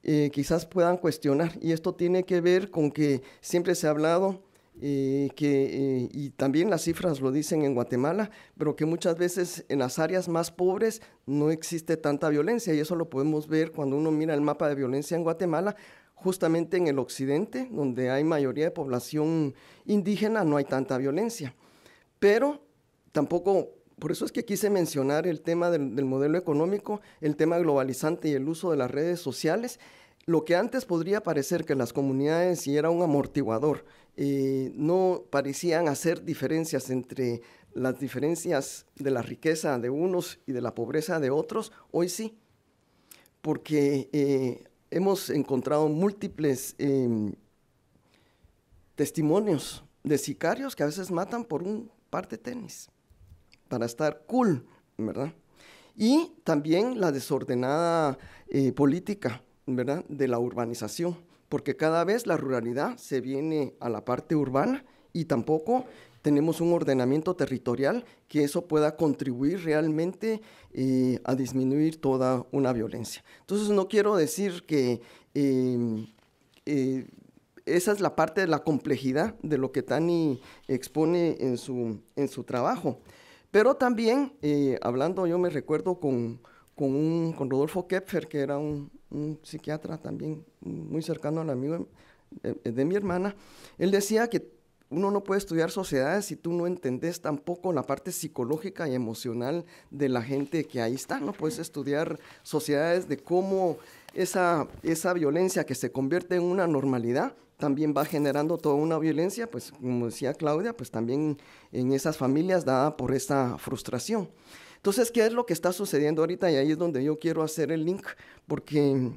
eh, quizás puedan cuestionar, y esto tiene que ver con que siempre se ha hablado, eh, que, eh, y también las cifras lo dicen en Guatemala, pero que muchas veces en las áreas más pobres no existe tanta violencia, y eso lo podemos ver cuando uno mira el mapa de violencia en Guatemala. Justamente en el occidente, donde hay mayoría de población indígena, no hay tanta violencia. Pero tampoco, por eso es que quise mencionar el tema del, del modelo económico, el tema globalizante y el uso de las redes sociales. Lo que antes podría parecer que las comunidades, y era un amortiguador, eh, no parecían hacer diferencias entre las diferencias de la riqueza de unos y de la pobreza de otros, hoy sí, porque Eh, hemos encontrado múltiples eh, testimonios de sicarios que a veces matan por un par de tenis, para estar cool, ¿verdad? Y también la desordenada eh, política, ¿verdad?, de la urbanización, porque cada vez la ruralidad se viene a la parte urbana y tampoco tenemos un ordenamiento territorial que eso pueda contribuir realmente eh, a disminuir toda una violencia. Entonces, no quiero decir que eh, eh, esa es la parte de la complejidad de lo que Tani expone en su, en su trabajo. Pero también, eh, hablando, yo me recuerdo con, con, un, con Rodolfo Kepfer, que era un, un psiquiatra también muy cercano al amigo de, de, de mi hermana, él decía que uno no puede estudiar sociedades si tú no entendés tampoco la parte psicológica y emocional de la gente que ahí está. No puedes estudiar sociedades de cómo esa, esa violencia que se convierte en una normalidad también va generando toda una violencia, pues como decía Claudia, pues también en esas familias dada por esta frustración. Entonces, ¿qué es lo que está sucediendo ahorita? Y ahí es donde yo quiero hacer el link, porque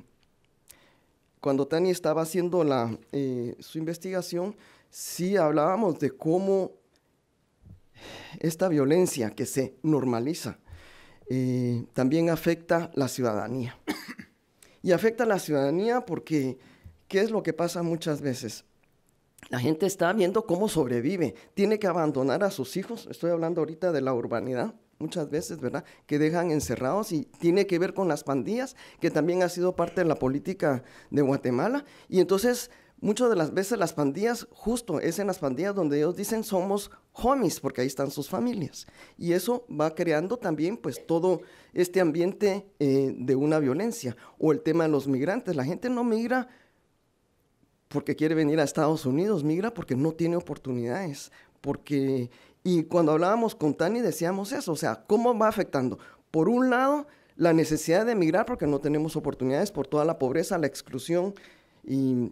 cuando Tani estaba haciendo la, eh, su investigación, sí hablábamos de cómo esta violencia que se normaliza eh, también afecta la ciudadanía. Y afecta a la ciudadanía porque, ¿qué es lo que pasa muchas veces? La gente está viendo cómo sobrevive, tiene que abandonar a sus hijos, estoy hablando ahorita de la urbanidad, muchas veces, ¿verdad?, que dejan encerrados, y tiene que ver con las pandillas, que también ha sido parte de la política de Guatemala. Y entonces, muchas de las veces las pandillas, justo es en las pandillas donde ellos dicen somos homies, porque ahí están sus familias. Y eso va creando también, pues, todo este ambiente eh, de una violencia. O el tema de los migrantes, la gente no migra porque quiere venir a Estados Unidos, migra porque no tiene oportunidades, porque... Y cuando hablábamos con Tani decíamos eso, o sea, ¿cómo va afectando? Por un lado, la necesidad de emigrar porque no tenemos oportunidades por toda la pobreza, la exclusión y,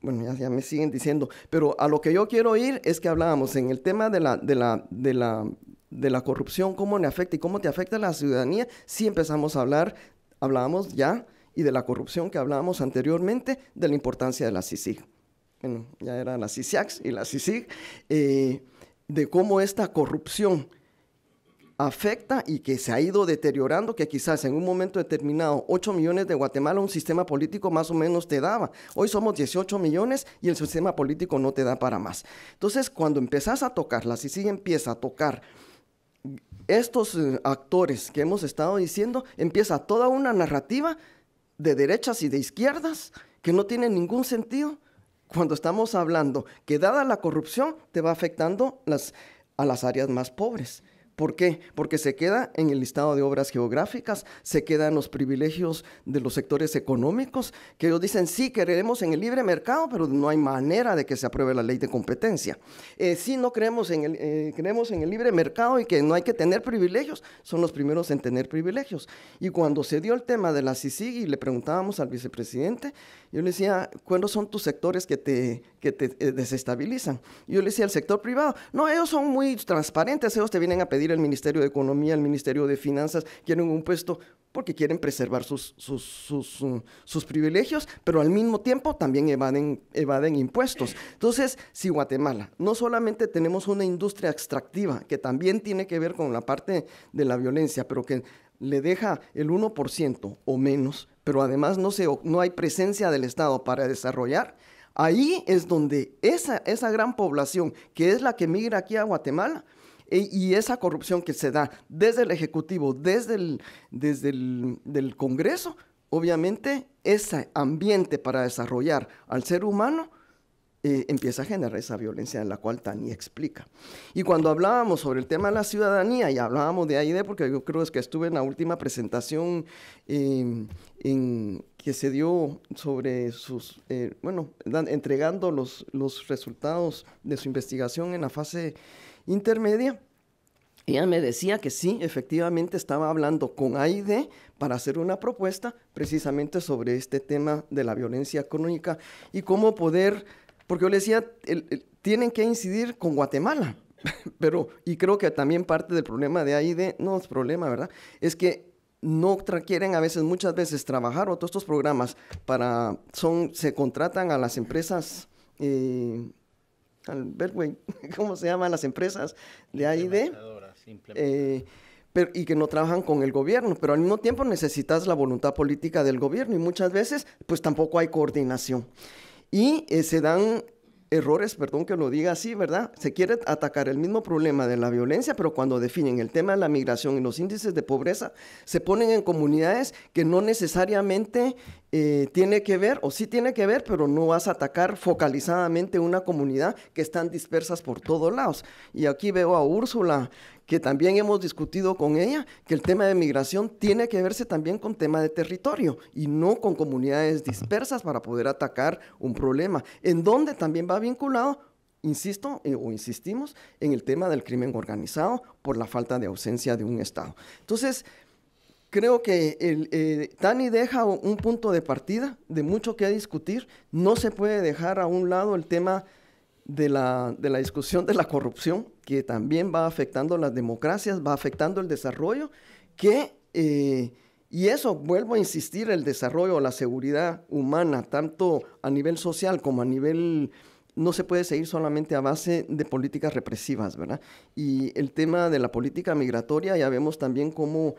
bueno, ya, ya me siguen diciendo. Pero a lo que yo quiero ir es que hablábamos en el tema de la, de la, de la, de la corrupción, cómo le afecta y cómo te afecta a la ciudadanía. Sí empezamos a hablar, hablábamos ya, y de la corrupción que hablábamos anteriormente, de la importancia de la C I C I G. Bueno, ya era la C I C I G y la C I C I G. Eh, de cómo esta corrupción afecta y que se ha ido deteriorando, que quizás en un momento determinado ocho millones de Guatemala un sistema político más o menos te daba. Hoy somos dieciocho millones y el sistema político no te da para más. Entonces, cuando empezás a tocar, la C I C I G empieza a tocar estos eh, actores que hemos estado diciendo, empieza toda una narrativa de derechas y de izquierdas que no tiene ningún sentido. Cuando estamos hablando que dada la corrupción te va afectando las, a las áreas más pobres. ¿Por qué? Porque se queda en el listado de obras geográficas, se queda en los privilegios de los sectores económicos, que ellos dicen, sí, creemos en el libre mercado, pero no hay manera de que se apruebe la ley de competencia. Eh, sí, no creemos en, el, eh, creemos en el libre mercado y que no hay que tener privilegios, son los primeros en tener privilegios. Y cuando se dio el tema de la C I C I G y le preguntábamos al vicepresidente, yo le decía, ¿cuáles son tus sectores que te, que te eh, desestabilizan? Yo le decía, el sector privado. No, ellos son muy transparentes, ellos te vienen a pedir el Ministerio de Economía, el Ministerio de Finanzas, quieren un puesto porque quieren preservar sus, sus, sus, sus, sus privilegios, pero al mismo tiempo también evaden, evaden impuestos. Entonces, si Guatemala no solamente tenemos una industria extractiva, que también tiene que ver con la parte de la violencia, pero que le deja el uno por ciento o menos, pero además no, se, no hay presencia del Estado para desarrollar, ahí es donde esa, esa gran población, que es la que migra aquí a Guatemala, y esa corrupción que se da desde el Ejecutivo, desde el, desde el del Congreso, obviamente ese ambiente para desarrollar al ser humano eh, empieza a generar esa violencia en la cual Tani explica. Y cuando hablábamos sobre el tema de la ciudadanía, y hablábamos de A I D, porque yo creo es que estuve en la última presentación eh, en, que se dio sobre sus, eh, bueno, entregando los, los resultados de su investigación en la fase intermedia, ella me decía que sí, efectivamente estaba hablando con A I D para hacer una propuesta precisamente sobre este tema de la violencia crónica y cómo poder, porque yo le decía, el, el, tienen que incidir con Guatemala, pero, y creo que también parte del problema de A I D, no es problema, ¿verdad?, es que no quieren a veces, muchas veces trabajar, o todos estos programas para, son, se contratan a las empresas, eh, al Bergway, ¿cómo se llaman las empresas de A I D? Eh, pero, y que no trabajan con el gobierno, pero al mismo tiempo necesitas la voluntad política del gobierno y muchas veces pues tampoco hay coordinación. Y eh, se dan errores, perdón que lo diga así, ¿verdad? Se quiere atacar el mismo problema de la violencia, pero cuando definen el tema de la migración y los índices de pobreza, se ponen en comunidades que no necesariamente eh, tiene que ver, o sí tiene que ver, pero no vas a atacar focalizadamente una comunidad que están dispersas por todos lados. Y aquí veo a Úrsula, que también hemos discutido con ella, que el tema de migración tiene que verse también con tema de territorio y no con comunidades dispersas para poder atacar un problema, en donde también va vinculado, insisto eh, o insistimos, en el tema del crimen organizado por la falta de ausencia de un Estado. Entonces, Creo que el, eh, Tani deja un punto de partida de mucho que discutir. No se puede dejar a un lado el tema de la, de la discusión de la corrupción, que también va afectando las democracias, va afectando el desarrollo, que, eh, y eso, vuelvo a insistir, el desarrollo, la seguridad humana, tanto a nivel social como a nivel... No se puede seguir solamente a base de políticas represivas, ¿verdad? Y el tema de la política migratoria, ya vemos también cómo...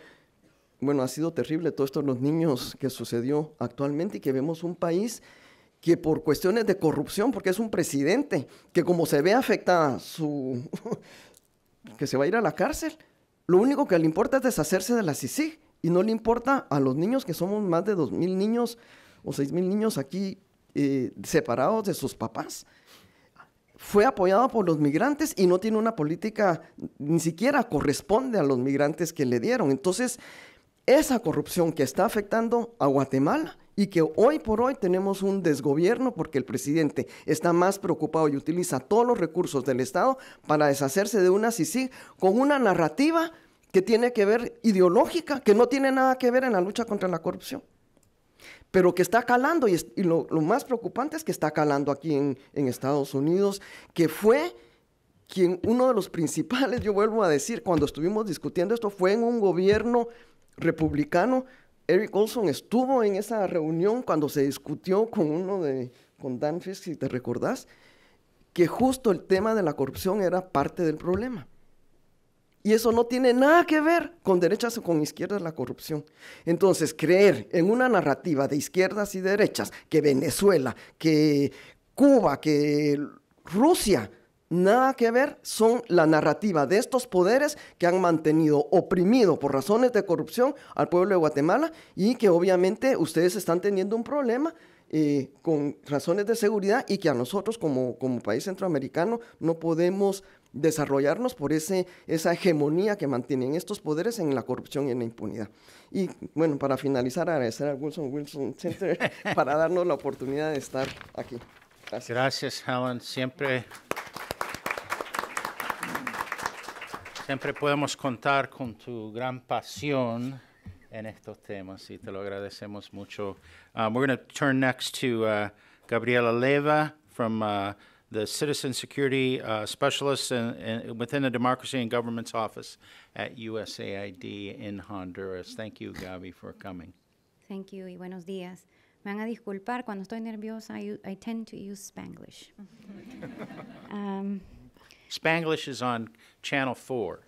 Bueno, ha sido terrible todo esto de los niños que sucedió actualmente, y que vemos un país que por cuestiones de corrupción, porque es un presidente, que como se ve afectada su... que se va a ir a la cárcel, lo único que le importa es deshacerse de la C I C I G, y no le importa a los niños, que somos más de dos mil niños o seis mil niños aquí eh, separados de sus papás. Fue apoyado por los migrantes y no tiene una política, ni siquiera corresponde a los migrantes que le dieron. Entonces... Esa corrupción que está afectando a Guatemala y que hoy por hoy tenemos un desgobierno porque el presidente está más preocupado y utiliza todos los recursos del Estado para deshacerse de una C I C I G con una narrativa que tiene que ver ideológica, que no tiene nada que ver en la lucha contra la corrupción, pero que está calando y, es, y lo, lo más preocupante es que está calando aquí en, en Estados Unidos, que fue... quien uno de los principales, yo vuelvo a decir, cuando estuvimos discutiendo esto, fue en un gobierno... republicano. Eric Olson estuvo en esa reunión cuando se discutió con uno de, con Dan Fisk, si te recordás, que justo el tema de la corrupción era parte del problema. Y eso no tiene nada que ver con derechas o con izquierdas la corrupción. Entonces, creer en una narrativa de izquierdas y derechas, que Venezuela, que Cuba, que Rusia... Nada que ver, son la narrativa de estos poderes que han mantenido oprimido por razones de corrupción al pueblo de Guatemala, y que obviamente ustedes están teniendo un problema eh, con razones de seguridad, y que a nosotros como, como país centroamericano no podemos desarrollarnos por ese, esa hegemonía que mantienen estos poderes en la corrupción y en la impunidad. Y bueno, para finalizar, agradecer al Woodrow Wilson Center para darnos la oportunidad de estar aquí. Gracias, Gracias Helen. Siempre... Siempre podemos contar con tu gran pasión en estos temas, y te lo agradecemos mucho. Um, we're going to turn next to uh, Gabriela Leiva from uh, the Citizen Security uh, Specialist in, in, within the Democracy and Government's Office at U S A I D in Honduras. Thank you, Gabi, for coming. Thank you, y buenos días. Me van a disculpar, cuando estoy nerviosa, I, I tend to use Spanglish. um, Spanglish is on Channel four.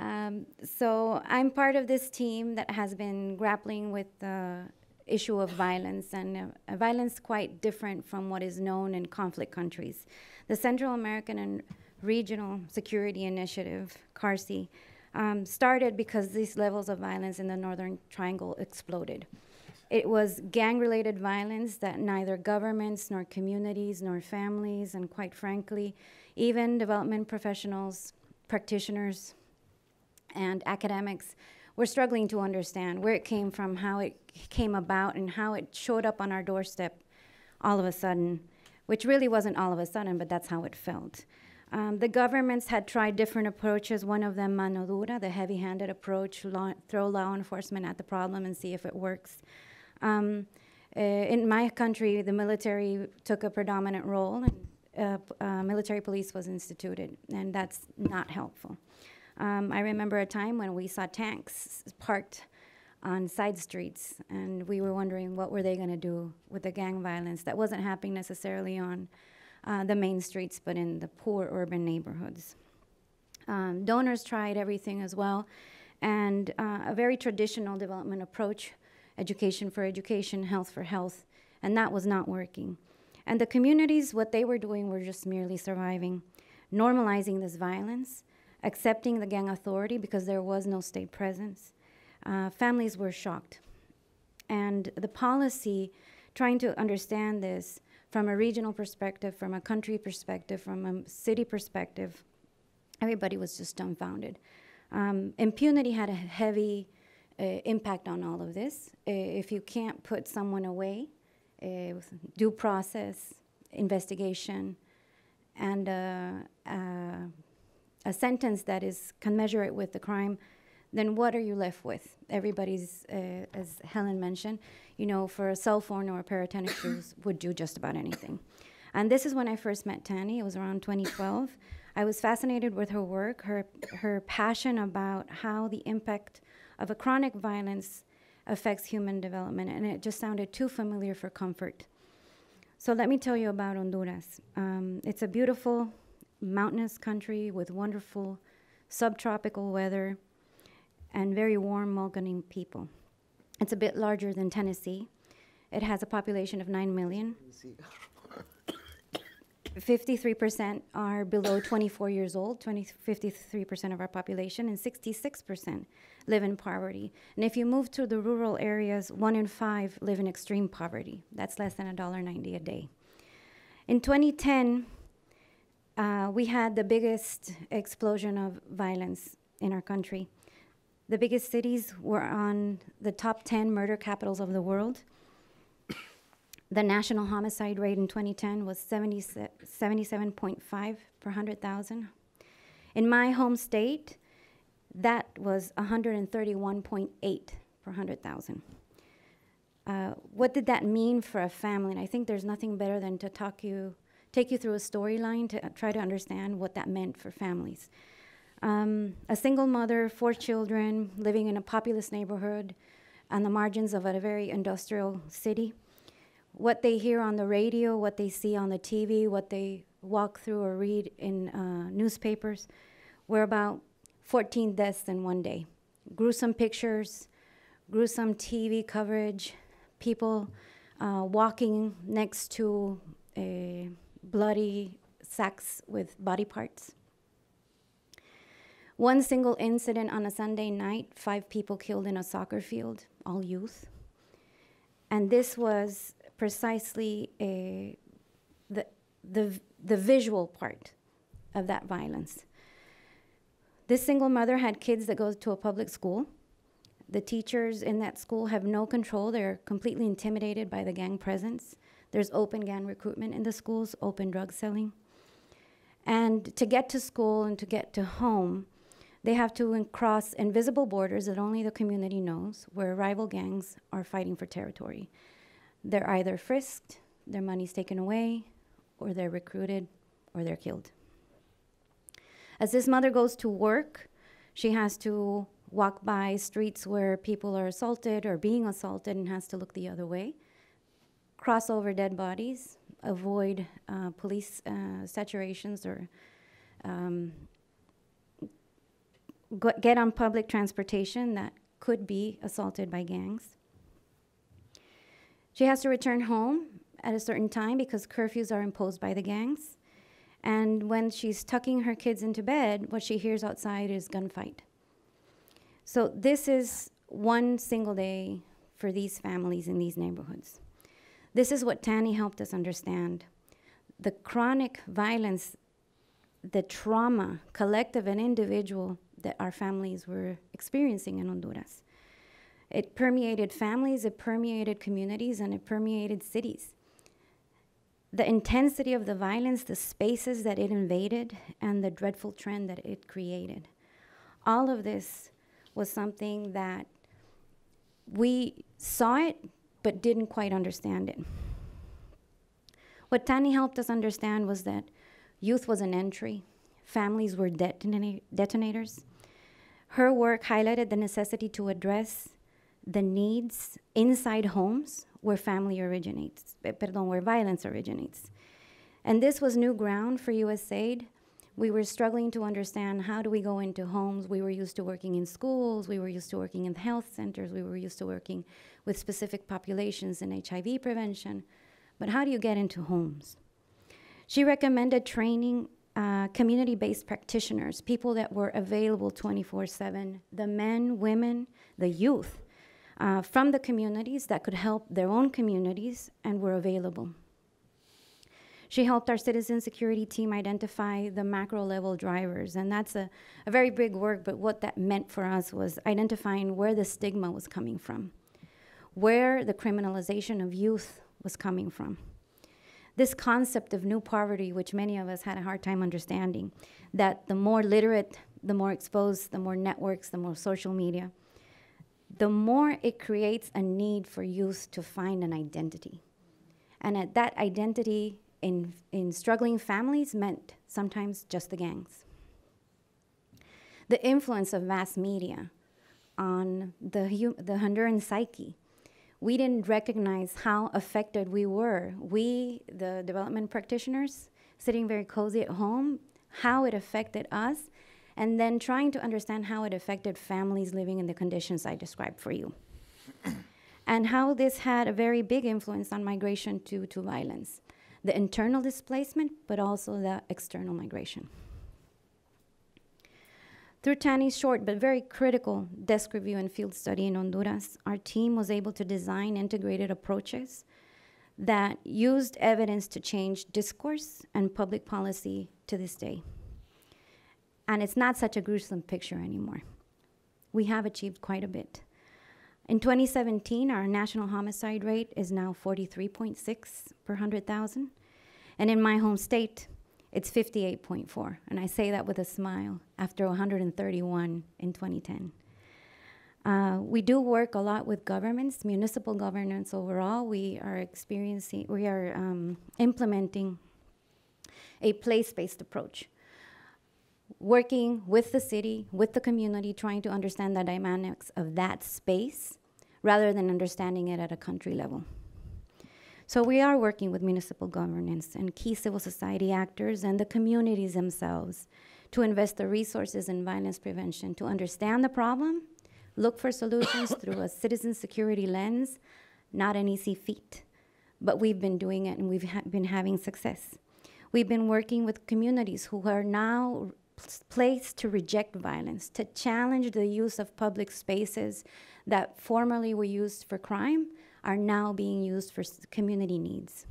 um, so I'm part of this team that has been grappling with the issue of violence, and uh, violence quite different from what is known in conflict countries. The Central American and Regional Security Initiative, CARSI, um, started because these levels of violence in the Northern Triangle exploded. It was gang-related violence that neither governments, nor communities, nor families, and quite frankly, even development professionals, practitioners, and academics were struggling to understand where it came from, how it came about, and how it showed up on our doorstep all of a sudden, which really wasn't all of a sudden, but that's how it felt. Um, the governments had tried different approaches, one of them mano dura, the heavy-handed approach, law, throw law enforcement at the problem and see if it works. Um, uh, in my country, the military took a predominant role, and uh, uh, military police was instituted, and that's not helpful. Um, I remember a time when we saw tanks parked on side streets, and we were wondering what were they going to do with the gang violence that wasn't happening necessarily on uh, the main streets, but in the poor urban neighborhoods. Um, donors tried everything as well, and uh, a very traditional development approach, education for education, health for health, and that was not working. And the communities, what they were doing were just merely surviving, normalizing this violence, accepting the gang authority because there was no state presence. Uh, families were shocked. And the policy, trying to understand this from a regional perspective, from a country perspective, from a city perspective, everybody was just dumbfounded. Um, impunity had a heavy Uh, impact on all of this. Uh, if you can't put someone away, uh, with due process, investigation, and uh, uh, a sentence that is can measure it with the crime, then what are you left with? Everybody's, uh, as Helen mentioned, you know, for a cell phone or a pair of tennis shoes would do just about anything. And this is when I first met Tani. It was around twenty twelve. I was fascinated with her work, her, her passion about how the impact of a chronic violence affects human development, and it just sounded too familiar for comfort. So let me tell you about Honduras. Um, it's a beautiful, mountainous country with wonderful subtropical weather and very warm, welcoming people. It's a bit larger than Tennessee. It has a population of nine million. fifty-three percent are below twenty-four years old, fifty-three percent of our population, and sixty-six percent live in poverty. And if you move to the rural areas, one in five live in extreme poverty. That's less than a dollar ninety a day. In twenty ten, uh, we had the biggest explosion of violence in our country. The biggest cities were on the top ten murder capitals of the world. The national homicide rate in twenty ten was seventy-seven point five per one hundred thousand. In my home state, that was one hundred thirty-one point eight per one hundred thousand. Uh, what did that mean for a family? And I think there's nothing better than to talk you, take you through a storyline to uh, try to understand what that meant for families. Um, a single mother, four children, living in a populous neighborhood on the margins of a very industrial city. What they hear on the radio, what they see on the T V, what they walk through or read in uh, newspapers, were about fourteen deaths in one day. Gruesome pictures, gruesome T V coverage, people uh, walking next to uh, bloody sacks with body parts. One single incident on a Sunday night, five people killed in a soccer field, all youth. And this was precisely a, the, the, the visual part of that violence. This single mother had kids that go to a public school. The teachers in that school have no control. They're completely intimidated by the gang presence. There's open gang recruitment in the schools, open drug selling. And to get to school and to get to home, they have to cross invisible borders that only the community knows, where rival gangs are fighting for territory. They're either frisked, their money's taken away, or they're recruited, or they're killed. As this mother goes to work, she has to walk by streets where people are assaulted or being assaulted and has to look the other way, cross over dead bodies, avoid uh, police uh, saturations, or um, get on public transportation that could be assaulted by gangs. She has to return home at a certain time because curfews are imposed by the gangs. And when she's tucking her kids into bed, what she hears outside is gunfight. So this is one single day for these families in these neighborhoods. This is what Tani helped us understand. The chronic violence, the trauma, collective and individual, that our families were experiencing in Honduras. It permeated families, it permeated communities, and it permeated cities. The intensity of the violence, the spaces that it invaded, and the dreadful trend that it created. All of this was something that we saw it, but didn't quite understand it. What Tani helped us understand was that youth was an entry, families were deton- detonators. Her work highlighted the necessity to address the needs inside homes where family originates, pardon, where violence originates. And this was new ground for U S aid. We were struggling to understand, how do we go into homes? We were used to working in schools, we were used to working in health centers, we were used to working with specific populations in H I V prevention, but how do you get into homes? She recommended training Uh, community-based practitioners, people that were available twenty-four seven, the men, women, the youth uh, from the communities that could help their own communities and were available. She helped our citizen security team identify the macro-level drivers, and that's a, a very big work, but what that meant for us was identifying where the stigma was coming from, where the criminalization of youth was coming from. this concept of new poverty, which many of us had a hard time understanding, that the more literate, the more exposed, the more networks, the more social media, the more it creates a need for youth to find an identity. And at that identity in, in struggling families meant sometimes just the gangs. The influence of mass media on the, the Honduran psyche. We didn't recognize how affected we were. We, the development practitioners, sitting very cozy at home, how it affected us, and then trying to understand how it affected families living in the conditions I described for you. And how this had a very big influence on migration to, to violence. The internal displacement, but also the external migration. Through Tani's short but very critical desk review and field study in Honduras, our team was able to design integrated approaches that used evidence to change discourse and public policy to this day. And it's not such a gruesome picture anymore. We have achieved quite a bit. In twenty seventeen, our national homicide rate is now forty-three point six per one hundred thousand. And in my home state, it's fifty-eight point four. And I say that with a smile after one hundred thirty-one in twenty ten. Uh, we do work a lot with governments, municipal governance overall. We are experiencing, we are um, implementing a place-based approach, working with the city, with the community, trying to understand the dynamics of that space rather than understanding it at a country level. So we are working with municipal governance and key civil society actors and the communities themselves to invest the resources in violence prevention, to understand the problem, look for solutions through a citizen security lens, not an easy feat, but we've been doing it and we've ha been having success. We've been working with communities who are now place to reject violence, to challenge the use of public spaces that formerly were used for crime are now being used for community needs.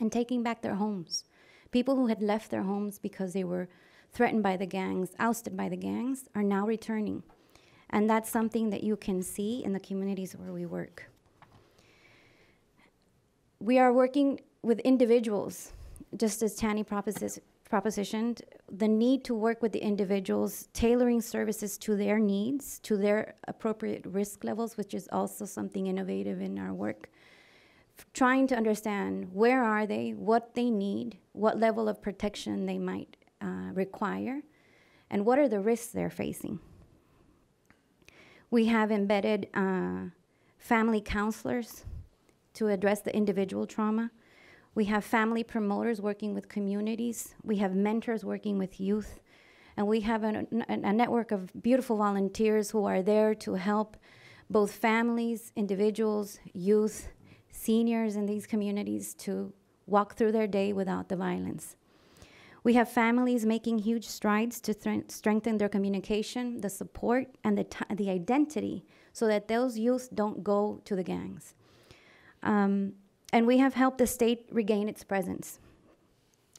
And taking back their homes. People who had left their homes because they were threatened by the gangs, ousted by the gangs, are now returning. And that's something that you can see in the communities where we work. We are working with individuals, just as Tani proposes propositioned, the need to work with the individuals, tailoring services to their needs, to their appropriate risk levels, which is also something innovative in our work. F- trying to understand where are they, what they need, what level of protection they might uh, require, and what are the risks they're facing. We have embedded uh, family counselors to address the individual trauma. We have family promoters working with communities. We have mentors working with youth. And we have an, an, a network of beautiful volunteers who are there to help both families, individuals, youth, seniors in these communities to walk through their day without the violence. We have families making huge strides to strengthen their communication, the support, and the, t the identity so that those youth don't go to the gangs. Um, And we have helped the state regain its presence.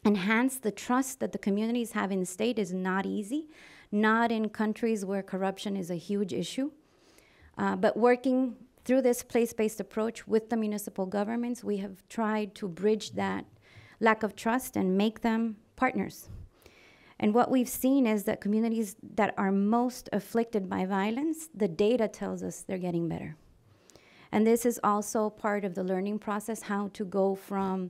Enhance the trust that the communities have in the state is not easy, not in countries where corruption is a huge issue. Uh, but working through this place-based approach with the municipal governments, we have tried to bridge that lack of trust and make them partners. And what we've seen is that communities that are most afflicted by violence, the data tells us they're getting better. And this is also part of the learning process, how to go from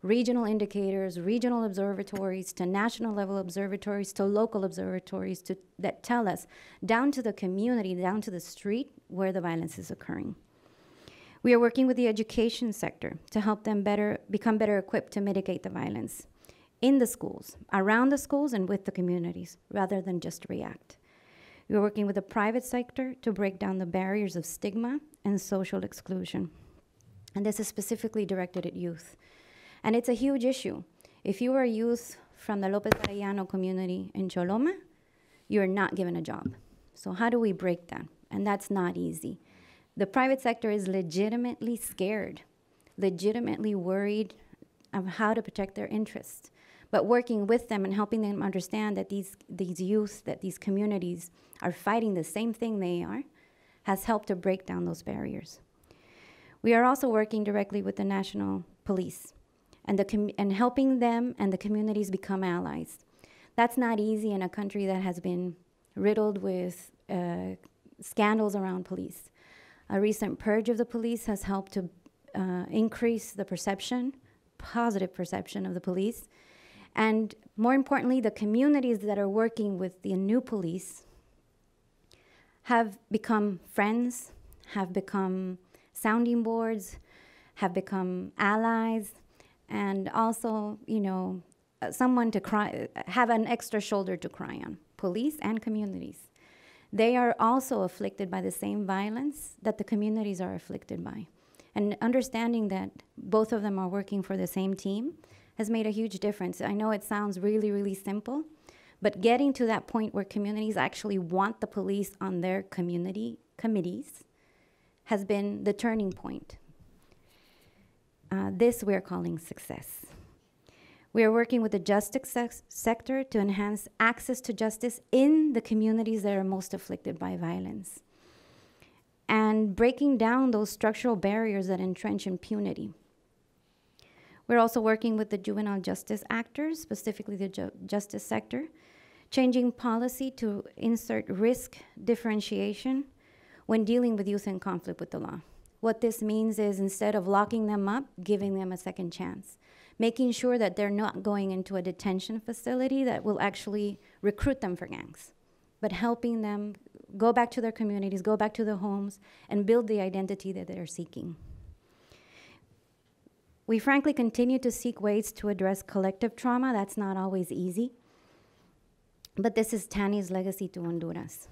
regional indicators, regional observatories, to national level observatories, to local observatories to, that tell us down to the community, down to the street where the violence is occurring. We are working with the education sector to help them better become better equipped to mitigate the violence in the schools, around the schools, and with the communities, rather than just react. We're working with the private sector to break down the barriers of stigma and social exclusion. And this is specifically directed at youth. And it's a huge issue. If you are a youth from the Lopez Arellano community in Choloma, you're not given a job. So how do we break that? And that's not easy. The private sector is legitimately scared, legitimately worried of how to protect their interests. But working with them and helping them understand that these, these youth, that these communities are fighting the same thing they are, has helped to break down those barriers. We are also working directly with the national police and, the com and helping them and the communities become allies. That's not easy in a country that has been riddled with uh, scandals around police. A recent purge of the police has helped to uh, increase the perception, positive perception of the police, and more importantly, the communities that are working with the new police have become friends, have become sounding boards, have become allies, and also, you know, someone to cry, have an extra shoulder to cry on, police and communities. They are also afflicted by the same violence that the communities are afflicted by. And understanding that both of them are working for the same team has made a huge difference. I know it sounds really, really simple, but getting to that point where communities actually want the police on their community committees has been the turning point. Uh, this we're calling success. We are working with the justice sector to enhance access to justice in the communities that are most afflicted by violence, and breaking down those structural barriers that entrench impunity. We're also working with the juvenile justice actors, specifically the ju justice sector, changing policy to insert risk differentiation when dealing with youth in conflict with the law. What this means is, instead of locking them up, giving them a second chance, making sure that they're not going into a detention facility that will actually recruit them for gangs, but helping them go back to their communities, go back to their homes, and build the identity that they're seeking. We frankly continue to seek ways to address collective trauma. That's not always easy, but this is Tani's legacy to Honduras.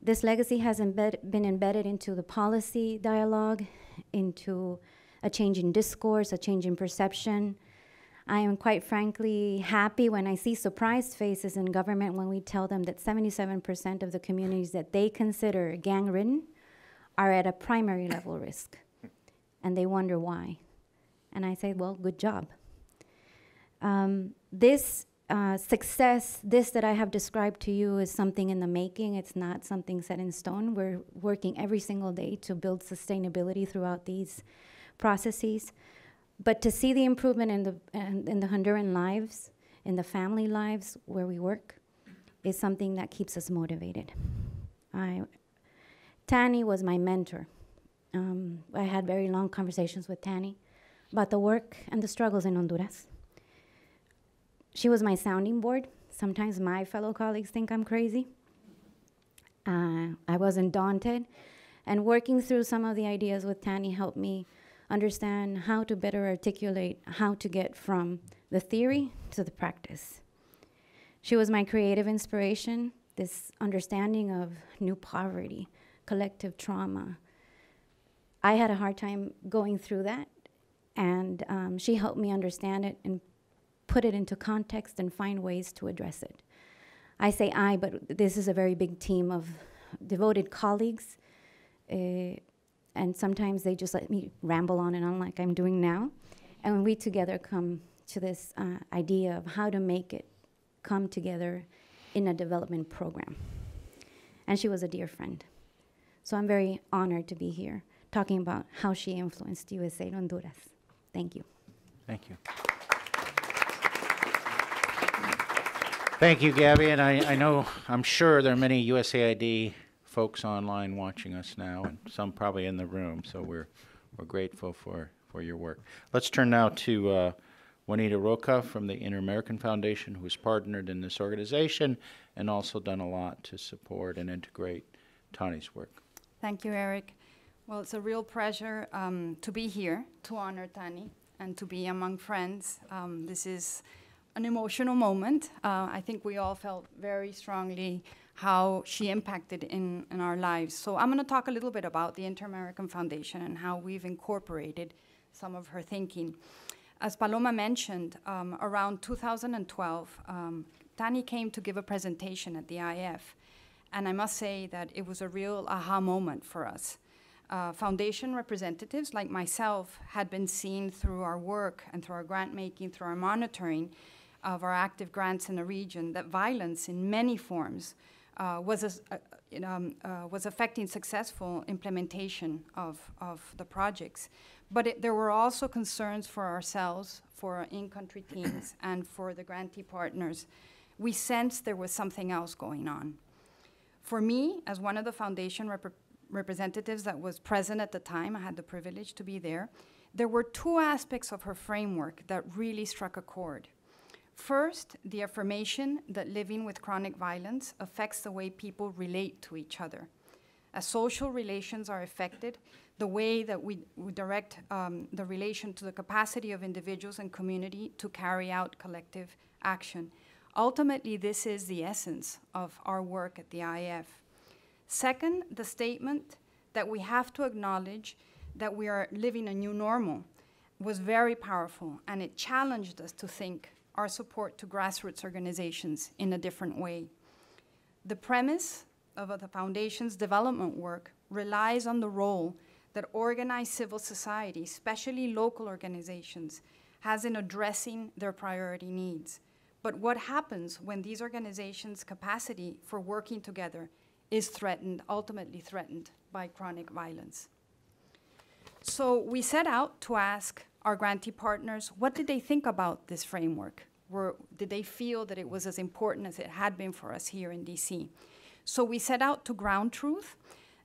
This legacy has embed- been embedded into the policy dialogue, into a change in discourse, a change in perception. I am quite frankly happy when I see surprised faces in government when we tell them that seventy-seven percent of the communities that they consider gang-ridden are at a primary level risk, and they wonder why. And I say, well, good job. Um, this uh, success, this that I have described to you, is something in the making. It's not something set in stone. We're working every single day to build sustainability throughout these processes, but to see the improvement in the in, in the Honduran lives, in the family lives where we work, is something that keeps us motivated. I, Tani was my mentor. Um, I had very long conversations with Tani about the work and the struggles in Honduras. She was my sounding board. Sometimes my fellow colleagues think I'm crazy. Uh, I wasn't daunted, and working through some of the ideas with Tani helped me understand how to better articulate how to get from the theory to the practice. She was my creative inspiration, this understanding of new poverty, collective trauma. I had a hard time going through that, and um, she helped me understand it and put it into context and find ways to address it. I say I, but this is a very big team of devoted colleagues, uh, and sometimes they just let me ramble on and on like I'm doing now. And we together come to this uh, idea of how to make it come together in a development program. And she was a dear friend. So I'm very honored to be here talking about how she influenced U S A I D Honduras. Thank you. Thank you. Thank you, Gabby. And I, I know, I'm sure there are many U S A I D folks online watching us now, and some probably in the room, so we're we're grateful for for your work. Let's turn now to uh, Juanita Roca from the Inter American Foundation, who's partnered in this organization and also done a lot to support and integrate Tani's work. Thank you, Eric. Well, it's a real pleasure um, to be here to honor Tani and to be among friends. Um, this is an emotional moment. Uh, I think we all felt very strongly how she impacted in, in our lives. So I'm going to talk a little bit about the Inter-American Foundation and how we've incorporated some of her thinking. As Paloma mentioned, um, around two thousand twelve, um, Tani came to give a presentation at the I F, and I must say that it was a real aha moment for us. Uh, foundation representatives like myself had been seen through our work and through our grant making, through our monitoring of our active grants in the region, that violence in many forms Uh, was, a, uh, you know, um, uh, was affecting successful implementation of, of the projects. But it, there were also concerns for ourselves, for our in-country teams, and for the grantee partners. We sensed there was something else going on. For me, as one of the foundation rep representatives that was present at the time, I had the privilege to be there, there were two aspects of her framework that really struck a chord. First, the affirmation that living with chronic violence affects the way people relate to each other. As social relations are affected, the way that we, we direct um, the relation to the capacity of individuals and community to carry out collective action. Ultimately, this is the essence of our work at the I A F. Second, the statement that we have to acknowledge that we are living a new normal was very powerful, and it challenged us to think our support to grassroots organizations in a different way. The premise of the Foundation's development work relies on the role that organized civil society, especially local organizations, has in addressing their priority needs. But what happens when these organizations' capacity for working together is threatened, ultimately threatened by chronic violence? So we set out to ask our grantee partners, what did they think about this framework? Were, did they feel that it was as important as it had been for us here in D C? So we set out to ground truth,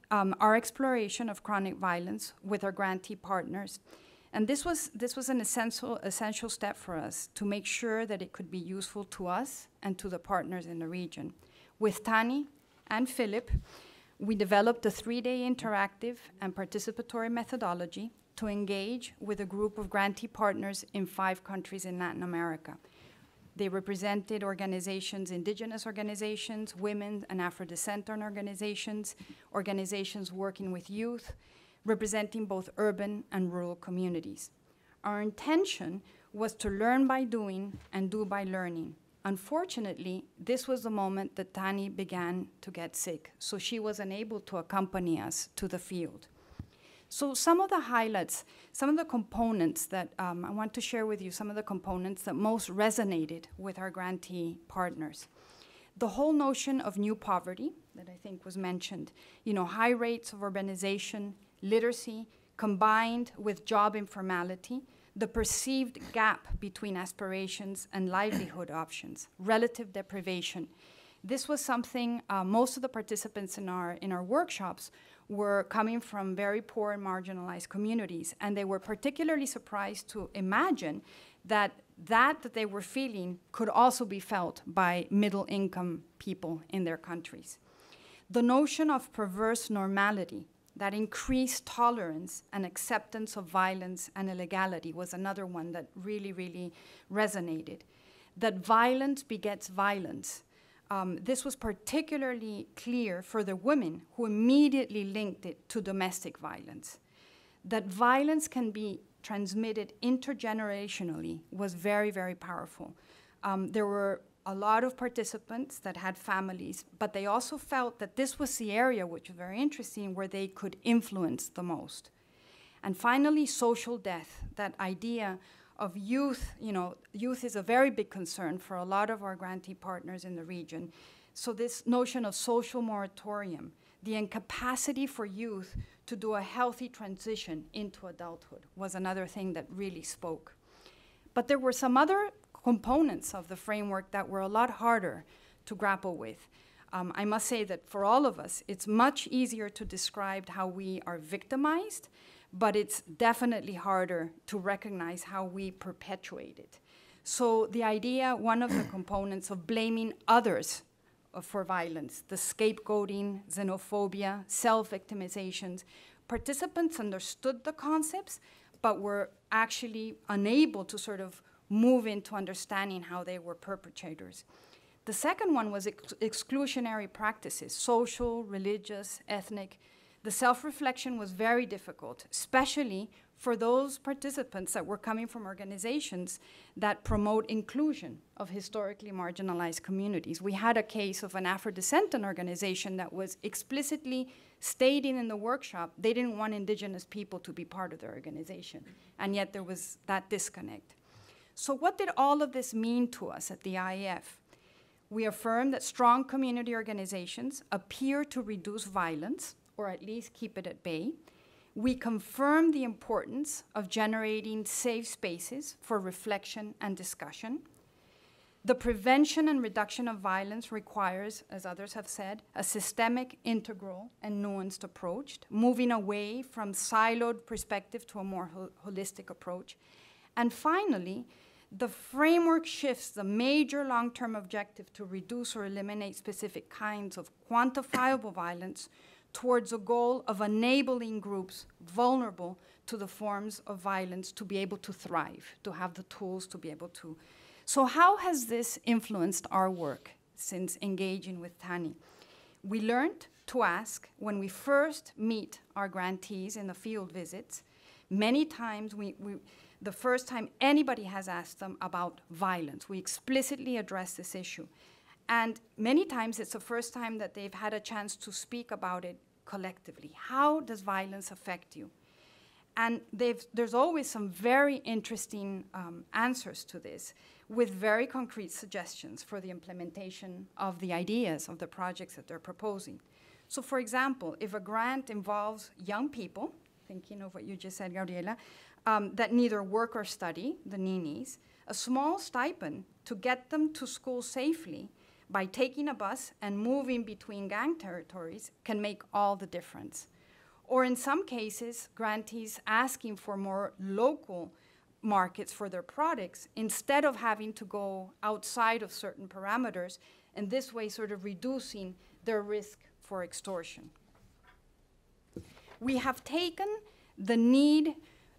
um, our exploration of chronic violence with our grantee partners. And this was, this was an essential, essential step for us to make sure that it could be useful to us and to the partners in the region. With Tani and Philip, we developed a three-day interactive and participatory methodology to engage with a group of grantee partners in five countries in Latin America. They represented organizations, indigenous organizations, women and Afro-descendant organizations, organizations working with youth, representing both urban and rural communities. Our intention was to learn by doing and do by learning. Unfortunately, this was the moment that Tani began to get sick, so she was unable to accompany us to the field. So some of the highlights, some of the components that um, I want to share with you, some of the components that most resonated with our grantee partners. The whole notion of new poverty that I think was mentioned, you know, high rates of urbanization, literacy, combined with job informality, the perceived gap between aspirations and livelihood options, relative deprivation. This was something uh, most of the participants in our, in our workshops were coming from very poor and marginalized communities, and they were particularly surprised to imagine that that that they were feeling could also be felt by middle-income people in their countries. The notion of perverse normality, that increased tolerance and acceptance of violence and illegality was another one that really, really resonated. That violence begets violence. Um, this was particularly clear for the women who immediately linked it to domestic violence. That violence can be transmitted intergenerationally was very, very powerful. Um, there were a lot of participants that had families, but they also felt that this was the area, which was very interesting, where they could influence the most. And finally, social death, that idea of youth, you know, youth is a very big concern for a lot of our grantee partners in the region. So this notion of social moratorium, the incapacity for youth to do a healthy transition into adulthood was another thing that really spoke. But there were some other components of the framework that were a lot harder to grapple with. Um, I must say that for all of us, it's much easier to describe how we are victimized, but it's definitely harder to recognize how we perpetuate it. So the idea, one of the components of blaming others for violence, the scapegoating, xenophobia, self-victimizations. Participants understood the concepts, but were actually unable to sort of move into understanding how they were perpetrators. The second one was ex exclusionary practices, social, religious, ethnic. The self-reflection was very difficult, especially for those participants that were coming from organizations that promote inclusion of historically marginalized communities. We had a case of an Afro-descendant organization that was explicitly stating in the workshop they didn't want indigenous people to be part of their organization, and yet there was that disconnect. So what did all of this mean to us at the I A F? We affirmed that strong community organizations appear to reduce violence, or at least keep it at bay. we confirm the importance of generating safe spaces for reflection and discussion. The prevention and reduction of violence requires, as others have said, a systemic, integral, and nuanced approach, moving away from siloed perspective to a more ho- holistic approach. And finally, the framework shifts the major long-term objective to reduce or eliminate specific kinds of quantifiable violence towards a goal of enabling groups vulnerable to the forms of violence to be able to thrive, to have the tools to be able to. So how has this influenced our work since engaging with Tani? We learned to ask when we first meet our grantees in the field visits. Many times, we, we, the first time anybody has asked them about violence, we explicitly address this issue. And many times it's the first time that they've had a chance to speak about it collectively. How does violence affect you? And they've, there's always some very interesting um, answers to this with very concrete suggestions for the implementation of the ideas of the projects that they're proposing. So for example, if a grant involves young people, thinking of what you just said, Gabriela, um, that neither work or study, the ninis, a small stipend to get them to school safely by taking a bus and moving between gang territories can make all the difference. Or in some cases, grantees asking for more local markets for their products instead of having to go outside of certain parameters, and this way sort of reducing their risk for extortion. We have taken the need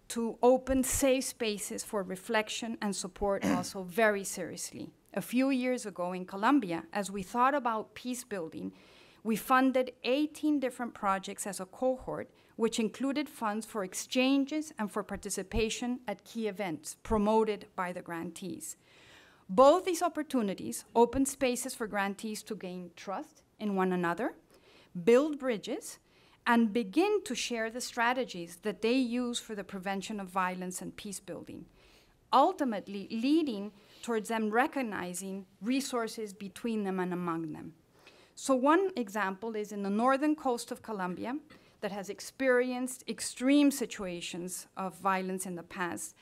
to open safe spaces for reflection and support also very seriously. A few years ago in Colombia, as we thought about peace building, we funded eighteen different projects as a cohort, which included funds for exchanges and for participation at key events promoted by the grantees. Both these opportunities opened spaces for grantees to gain trust in one another, build bridges, and begin to share the strategies that they use for the prevention of violence and peace building, ultimately leading towards them recognizing resources between them and among them. So one example is in the northern coast of Colombia that has experienced extreme situations of violence in the past,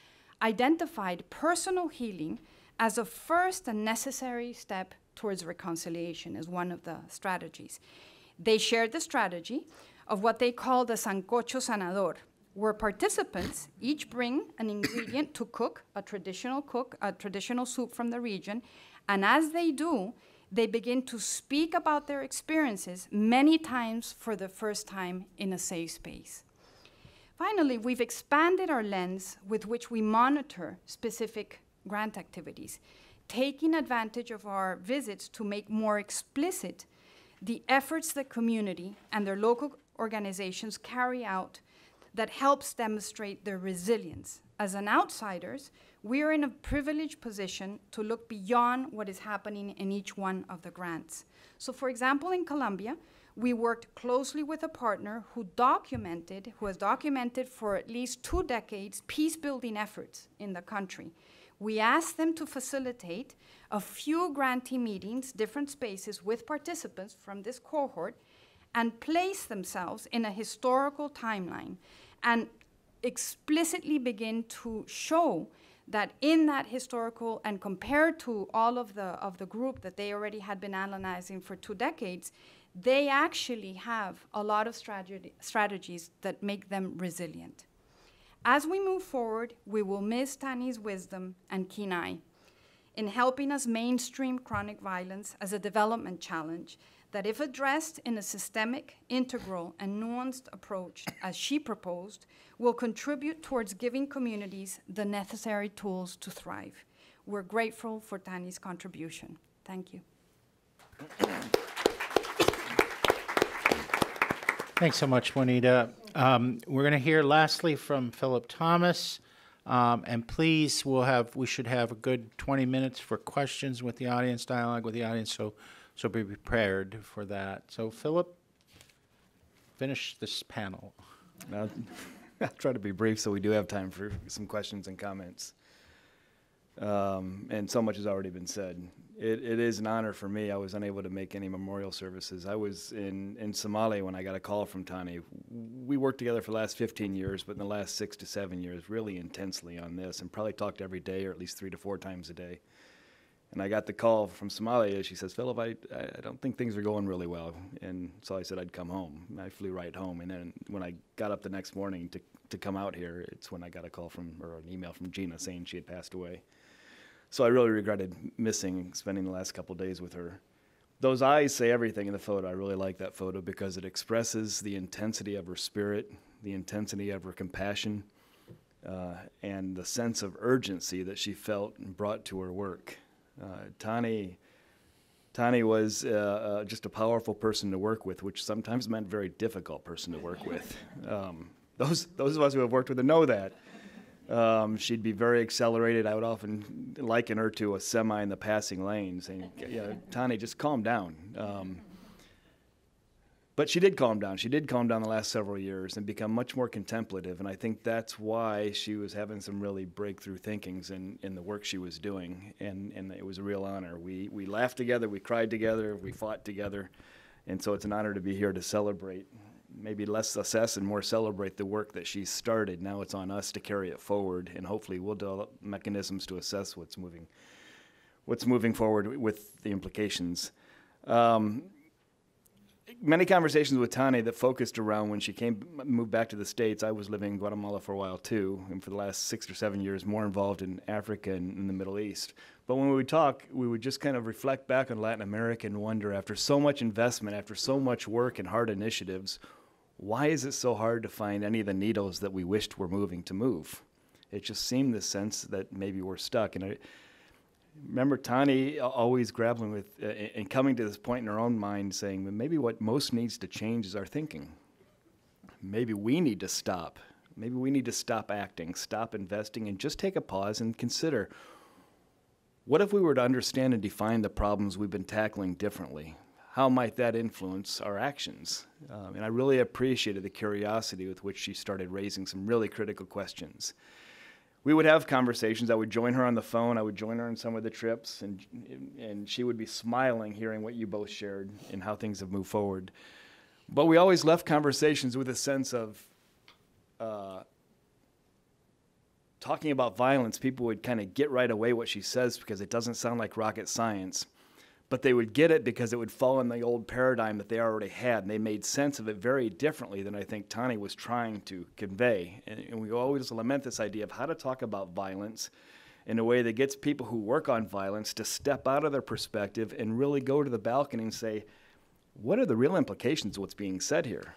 identified personal healing as a first and necessary step towards reconciliation as one of the strategies. They shared the strategy of what they call the sancocho sanador, where participants each bring an ingredient to cook, a traditional cook, a traditional soup from the region, and as they do, they begin to speak about their experiences, many times for the first time in a safe space. Finally, we've expanded our lens with which we monitor specific grant activities, taking advantage of our visits to make more explicit the efforts the community and their local organizations carry out that helps demonstrate their resilience. As an outsiders, we are in a privileged position to look beyond what is happening in each one of the grants. So for example, in Colombia, we worked closely with a partner who documented, who has documented for at least two decades peace-building efforts in the country. We asked them to facilitate a few grantee meetings, different spaces with participants from this cohort, and place themselves in a historical timeline and explicitly begin to show that in that historical and compared to all of the, of the group that they already had been analyzing for two decades, they actually have a lot of strategy, strategies that make them resilient. As we move forward, we will miss Tani's wisdom and keen eye in helping us mainstream chronic violence as a development challenge that if addressed in a systemic, integral, and nuanced approach, as she proposed, will contribute towards giving communities the necessary tools to thrive. We're grateful for Tani's contribution. Thank you. Thanks so much, Juanita. Um, we're gonna hear lastly from Philip Thomas, um, and please, we'll have, we should have a good twenty minutes for questions with the audience, dialogue with the audience, so So be prepared for that. So Philip, finish this panel. I'll, I'll try to be brief so we do have time for some questions and comments. Um, and so much has already been said. It, it is an honor for me. I was unable to make any memorial services. I was in, in Somalia when I got a call from Tani. We worked together for the last fifteen years, but in the last six to seven years, really intensely on this, and probably talked every day or at least three to four times a day. And I got the call from Somalia. She says, Philip, I, I don't think things are going really well. And so I said I'd come home. And I flew right home. And then when I got up the next morning to, to come out here, it's when I got a call from, or an email from Gina saying she had passed away. So I really regretted missing, spending the last couple of days with her. Those eyes say everything in the photo. I really like that photo because it expresses the intensity of her spirit, the intensity of her compassion, uh, and the sense of urgency that she felt and brought to her work. Uh, Tani, Tani was uh, uh, just a powerful person to work with, which sometimes meant very difficult person to work with. Um, those, those of us who have worked with her know that. Um, she'd be very accelerated. I would often liken her to a semi in the passing lane, saying, yeah, Tani, just calm down. Um, but she did calm down. She did calm down the last several years and become much more contemplative, and I think that's why she was having some really breakthrough thinkings in, in the work she was doing, and, and it was a real honor. We, we laughed together, we cried together, we fought together, and so it's an honor to be here to celebrate. Maybe less assess and more celebrate the work that she started. Now it's on us to carry it forward, and hopefully we'll develop mechanisms to assess what's moving, what's moving forward with the implications. Um, many conversations with Tani that focused around when she came, moved back to the States. I was living in Guatemala for a while too, and for the last six or seven years more involved in Africa and in the Middle East. But when we would talk, we would just kind of reflect back on Latin America and wonder, after so much investment, after so much work and hard initiatives, why is it so hard to find any of the needles that we wished were moving to move? It just seemed this sense that maybe we're stuck. And I remember Tani always grappling with uh, and coming to this point in her own mind saying, well, maybe what most needs to change is our thinking. Maybe we need to stop. Maybe we need to stop acting, stop investing, and just take a pause and consider, what if we were to understand and define the problems we've been tackling differently? How might that influence our actions? Um, and I really appreciated the curiosity with which she started raising some really critical questions. We would have conversations. I would join her on the phone. I would join her on some of the trips, and, and she would be smiling hearing what you both shared and how things have moved forward. But we always left conversations with a sense of uh, talking about violence. People would kind of get right away what she says because it doesn't sound like rocket science. But they would get it because it would fall in the old paradigm that they already had, and they made sense of it very differently than I think Tani was trying to convey. And, and we always lament this idea of how to talk about violence in a way that gets people who work on violence to step out of their perspective and really go to the balcony and say, what are the real implications of what's being said here?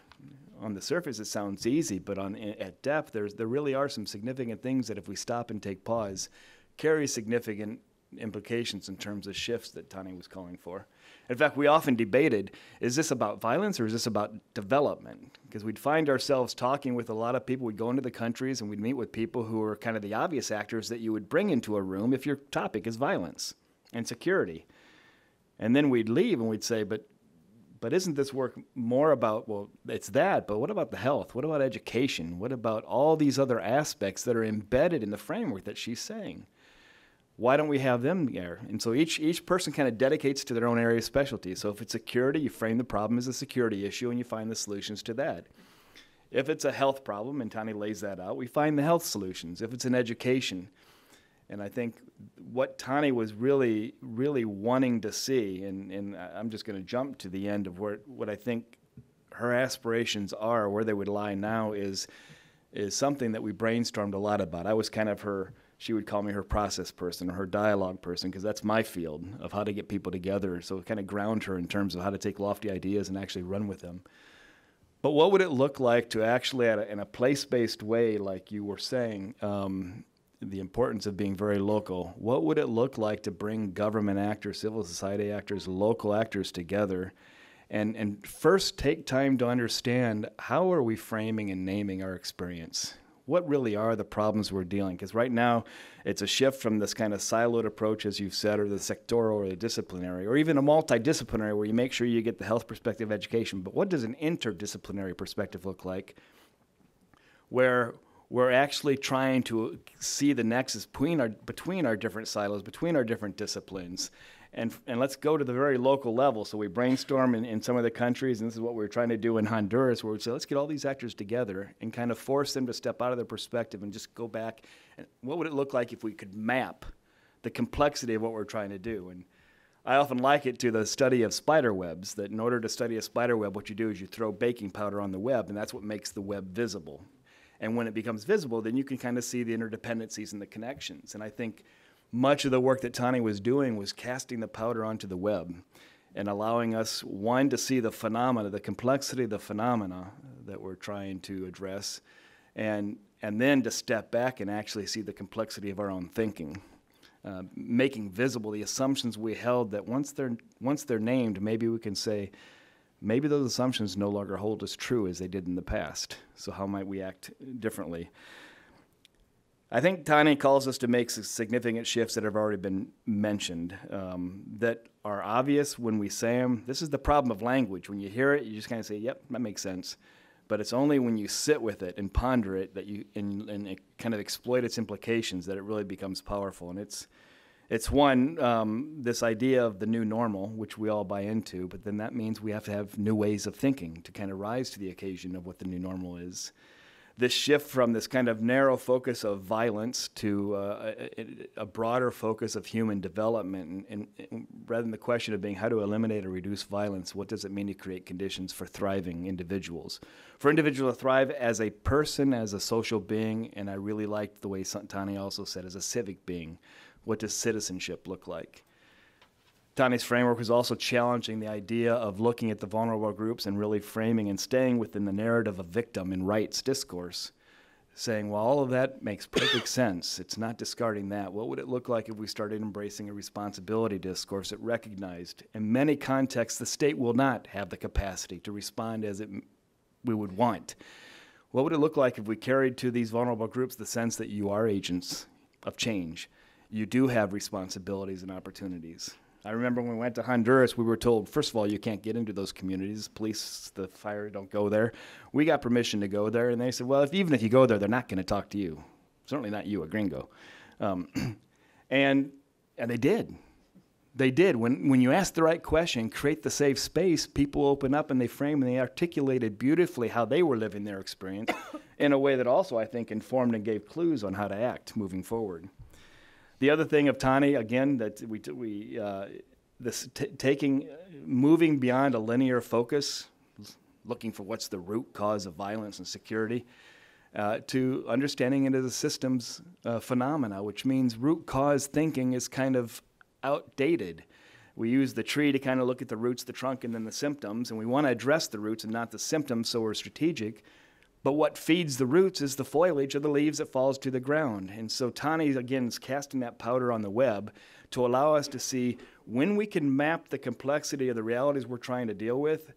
On the surface, it sounds easy, but on, at depth, there's, there really are some significant things that if we stop and take pause, carry significant implications in terms of shifts that Tani was calling for. In fact, we often debated, is this about violence or is this about development? Because we'd find ourselves talking with a lot of people. We'd go into the countries and we'd meet with people who are kind of the obvious actors that you would bring into a room if your topic is violence and security. And then we'd leave and we'd say, but, but isn't this work more about, well, it's that, but what about the health? What about education? What about all these other aspects that are embedded in the framework that she's saying? Why don't we have them there? And so each, each person kind of dedicates to their own area of specialty. So if it's security, you frame the problem as a security issue and you find the solutions to that. If it's a health problem, and Tani lays that out, we find the health solutions. If it's an education, and I think what Tani was really, really wanting to see, and, and I'm just going to jump to the end of where, what I think her aspirations are, where they would lie now, is, is something that we brainstormed a lot about. I was kind of her... She would call me her process person or her dialogue person, because that's my field of how to get people together. So kind of ground her in terms of how to take lofty ideas and actually run with them. But what would it look like to actually, at a, in a place-based way, like you were saying, um, the importance of being very local, what would it look like to bring government actors, civil society actors, local actors together, and, and first take time to understand how are we framing and naming our experience? What really are the problems we're dealing? Because right now, it's a shift from this kind of siloed approach, as you've said, or the sectoral or the disciplinary, or even a multidisciplinary where you make sure you get the health perspective education. But what does an interdisciplinary perspective look like, where we're actually trying to see the nexus between our, between our different silos, between our different disciplines. And, and let's go to the very local level. So we brainstorm in, in some of the countries, and this is what we're trying to do in Honduras, where we say, let's get all these actors together and kind of force them to step out of their perspective and just go back. And what would it look like if we could map the complexity of what we're trying to do? And I often like it to the study of spider webs, that in order to study a spider web, what you do is you throw baking powder on the web, and that's what makes the web visible. And when it becomes visible, then you can kind of see the interdependencies and the connections. And I think much of the work that Tani was doing was casting the powder onto the web and allowing us, one, to see the phenomena, the complexity of the phenomena that we're trying to address, and, and then to step back and actually see the complexity of our own thinking, uh, making visible the assumptions we held that once they're, once they're named, maybe we can say, maybe those assumptions no longer hold as true as they did in the past. So how might we act differently? I think Tani calls us to make significant shifts that have already been mentioned, um, that are obvious when we say them. This is the problem of language. When you hear it, you just kind of say, yep, that makes sense. But it's only when you sit with it and ponder it that you and, and kind of exploit its implications that it really becomes powerful. And it's It's one, um, this idea of the new normal, which we all buy into, but then that means we have to have new ways of thinking to kind of rise to the occasion of what the new normal is. This shift from this kind of narrow focus of violence to uh, a, a broader focus of human development, and, and, and rather than the question of being how to eliminate or reduce violence, what does it mean to create conditions for thriving individuals? For individuals to thrive as a person, as a social being, and I really liked the way Tani also said, as a civic being. What does citizenship look like? Tani's framework was also challenging the idea of looking at the vulnerable groups and really framing and staying within the narrative of victim and rights discourse, saying, well, all of that makes perfect sense. It's not discarding that. What would it look like if we started embracing a responsibility discourse that recognized, in many contexts, the state will not have the capacity to respond as it we would want. What would it look like if we carried to these vulnerable groups the sense that you are agents of change? You do have responsibilities and opportunities. I remember when we went to Honduras, we were told, first of all, you can't get into those communities. Police, the fire, don't go there. We got permission to go there, and they said, well, if, even if you go there, they're not going to talk to you. Certainly not you, a gringo. Um, and, and they did. They did. When, when you ask the right question, create the safe space, people open up and they frame and they articulated beautifully how they were living their experience in a way that also, I think, informed and gave clues on how to act moving forward. The other thing of Tani, again, that we, we uh, this t taking, moving beyond a linear focus, looking for what's the root cause of violence and security, uh, to understanding it as a systems uh, phenomena, which means root cause thinking is kind of outdated. We use the tree to kind of look at the roots, the trunk, and then the symptoms, and we want to address the roots and not the symptoms, so we're strategic. But what feeds the roots is the foliage or the leaves that falls to the ground. And so Tani, again, is casting that powder on the web to allow us to see when we can map the complexity of the realities we're trying to deal with,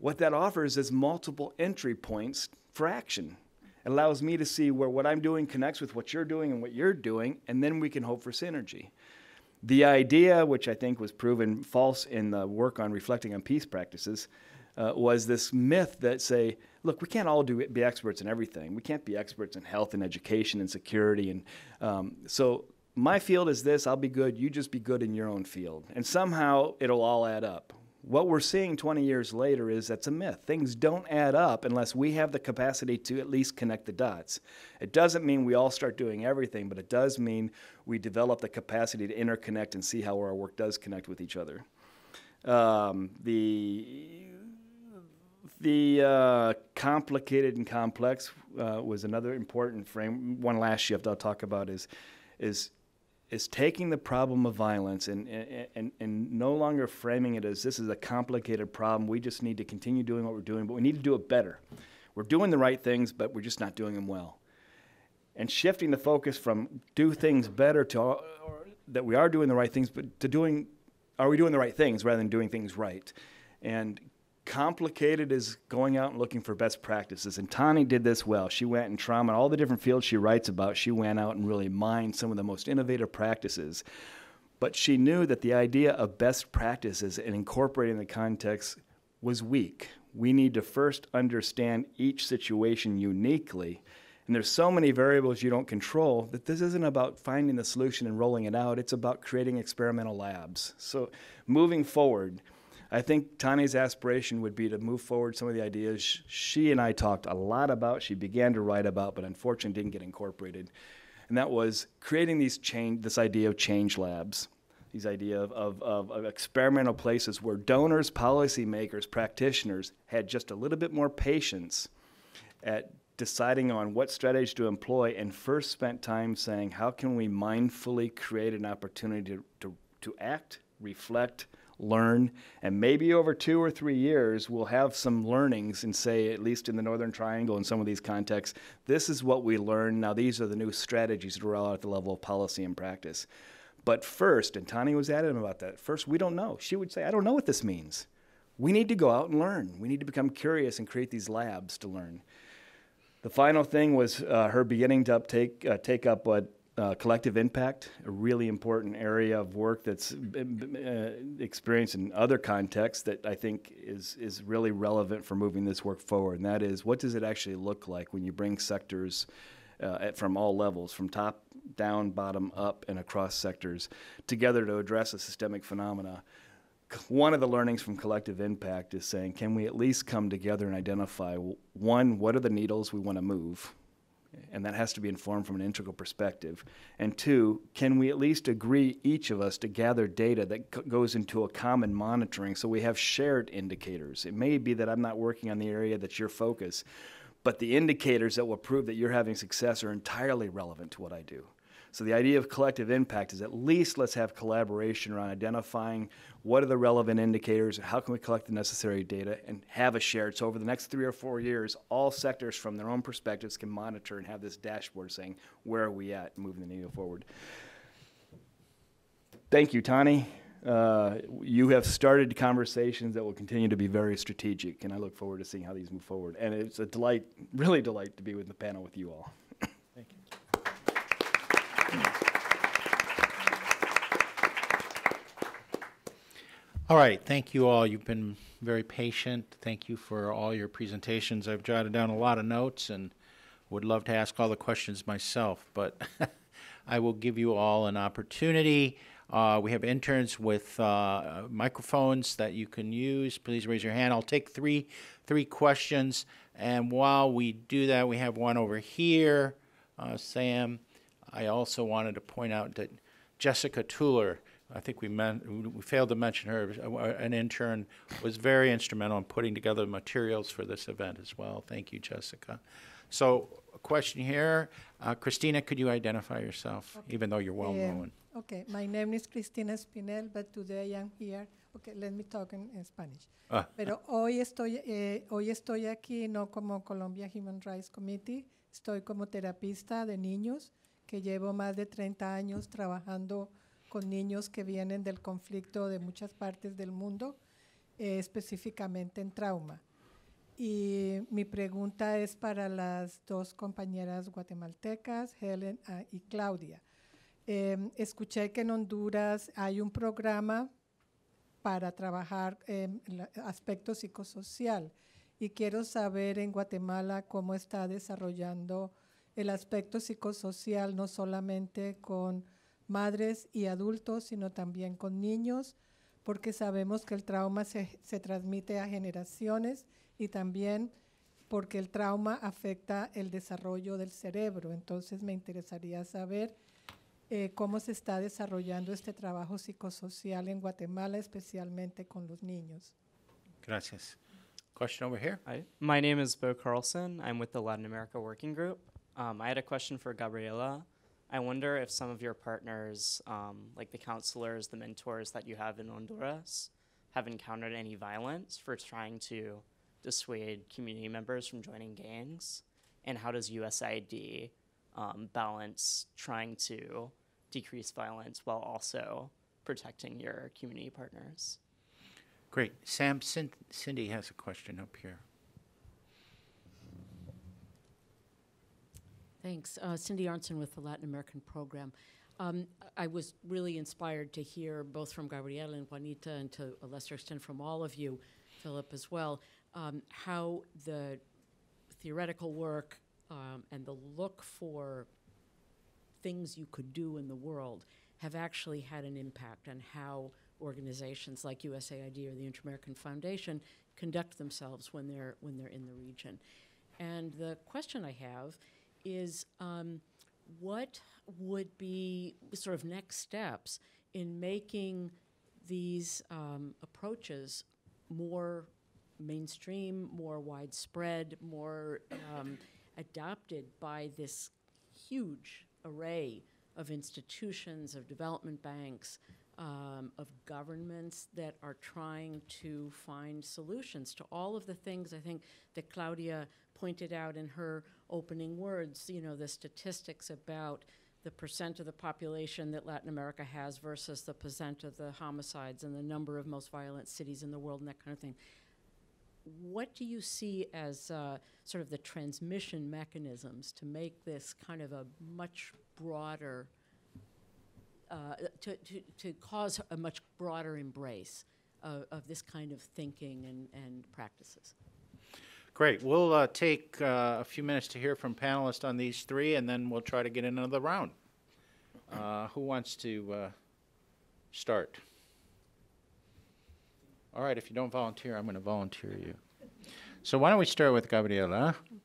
what that offers is multiple entry points for action. It allows me to see where what I'm doing connects with what you're doing and what you're doing, and then we can hope for synergy. The idea, which I think was proven false in the work on reflecting on peace practices, Uh, was this myth that say, look, we can't all do, be experts in everything. We can't be experts in health and education and security. And um, so my field is this, I'll be good, you just be good in your own field. And somehow it'll all add up. What we're seeing twenty years later is that's a myth. Things don't add up unless we have the capacity to at least connect the dots. It doesn't mean we all start doing everything, but it does mean we develop the capacity to interconnect and see how our work does connect with each other. Um, the... The uh, complicated and complex uh, was another important frame. One last shift I'll talk about is, is, is taking the problem of violence and, and, and, and no longer framing it as this is a complicated problem. We just need to continue doing what we're doing, but we need to do it better. We're doing the right things, but we're just not doing them well. And shifting the focus from do things better to or that we are doing the right things, but to doing, are we doing the right things rather than doing things right? And complicated is going out and looking for best practices, and Tani did this well. She went and trauma, all the different fields she writes about, she went out and really mined some of the most innovative practices. But she knew that the idea of best practices and incorporating the context was weak. We need to first understand each situation uniquely And there's so many variables you don't control that this isn't about finding the solution and rolling it out. It's about creating experimental labs. So moving forward, I think Tani's aspiration would be to move forward some of the ideas she and I talked a lot about, she began to write about, but unfortunately didn't get incorporated. And that was creating these change, this idea of change labs, these idea of, of, of, of experimental places where donors, policymakers, practitioners had just a little bit more patience at deciding on what strategies to employ, and first spent time saying, how can we mindfully create an opportunity to, to, to act, reflect, learn, and maybe over two or three years we'll have some learnings and say, at least in the Northern Triangle in some of these contexts, this is what we learned, now these are the new strategies that are out at the level of policy and practice. But first, and Tani was adamant about that, first we don't know. She would say, I don't know what this means. We need to go out and learn. We need to become curious and create these labs to learn. The final thing was uh, her beginning to uptake, uh, take up what Uh, collective impact, a really important area of work that's uh, experienced in other contexts that I think is, is really relevant for moving this work forward, and that is, what does it actually look like when you bring sectors uh, at, from all levels, from top down, bottom up, and across sectors together to address a systemic phenomena? One of the learnings from collective impact is saying, can we at least come together and identify, one, what are the needles we want to move? And that has to be informed from an integral perspective. And two, can we at least agree, each of us, to gather data that goes into a common monitoring so we have shared indicators? It may be that I'm not working on the area that's your focus, but the indicators that will prove that you're having success are entirely relevant to what I do. So the idea of collective impact is, at least let's have collaboration around identifying what are the relevant indicators, how can we collect the necessary data, and have a shared. So over the next three or four years, all sectors from their own perspectives can monitor and have this dashboard saying, where are we at, moving the needle forward. Thank you, Tani. Uh, you have started conversations that will continue to be very strategic, and I look forward to seeing how these move forward. And it's a delight, really delight, to be with the panel with you all. Thank you. All right, thank you all. You've been very patient. Thank you for all your presentations. I've jotted down a lot of notes and would love to ask all the questions myself, but I will give you all an opportunity. Uh, we have interns with uh, microphones that you can use. Please raise your hand. I'll take three, three questions, and while we do that, we have one over here, uh, Sam. I also wanted to point out that Jessica Tuller, I think we, meant, we failed to mention her, an intern, was very instrumental in putting together materials for this event as well. Thank you, Jessica. So a question here. Uh, Christina, could you identify yourself, okay, even though you're well yeah. known? Okay, my name is Cristina Espinel, but today I'm here. Okay, let me talk in, in Spanish. Ah. Pero hoy estoy, eh, hoy estoy aquí no como Colombia Human Rights Committee, estoy como terapista de niños, que llevo más de treinta años trabajando con niños que vienen del conflicto de muchas partes del mundo, eh, específicamente en trauma. Y mi pregunta es para las dos compañeras guatemaltecas, Helen uh, y Claudia. Eh, escuché que en Honduras hay un programa para trabajar en eh, aspecto psicosocial, y quiero saber en Guatemala cómo está desarrollando el aspecto psicosocial, no solamente con madres y adultos, sino también con niños, porque sabemos que el trauma se, se transmite a generaciones, y también porque el trauma afecta el desarrollo del cerebro. Entonces me interesaría saber eh, cómo se está desarrollando este trabajo psicosocial en Guatemala, especialmente con los niños. Gracias. Question over here. Hi. My name is Bo Carlson. I'm with the Latin America Working Group. Um, I had a question for Gabriela. I wonder if some of your partners, um, like the counselors, the mentors that you have in Honduras, have encountered any violence for trying to dissuade community members from joining gangs, and how does U S A I D um, balance trying to decrease violence while also protecting your community partners? Great. Sam, Cindy has a question up here. Thanks. Uh, Cindy Arnson with the Latin American program. Um, I was really inspired to hear both from Gabriela and Juanita, and to a lesser extent from all of you, Philip, as well, um, how the theoretical work um, and the look for things you could do in the world have actually had an impact on how organizations like U S A I D or the Inter American Foundation conduct themselves when they're when they're in the region. And the question I have is, um, what would be sort of next steps in making these um, approaches more mainstream, more widespread, more um, adopted by this huge array of institutions, of development banks, um, of governments that are trying to find solutions to all of the things I think that Claudia pointed out in her opening words, you know, the statistics about the percent of the population that Latin America has versus the percent of the homicides and the number of most violent cities in the world and that kind of thing. What do you see as uh, sort of the transmission mechanisms to make this kind of a much broader, uh, to, to, to cause a much broader embrace of, of this kind of thinking and, and practices? Great. We'll uh, take uh, a few minutes to hear from panelists on these three, and then we'll try to get another round. Uh, who wants to uh, start? All right, if you don't volunteer, I'm going to volunteer you. So why don't we start with Gabriela, okay,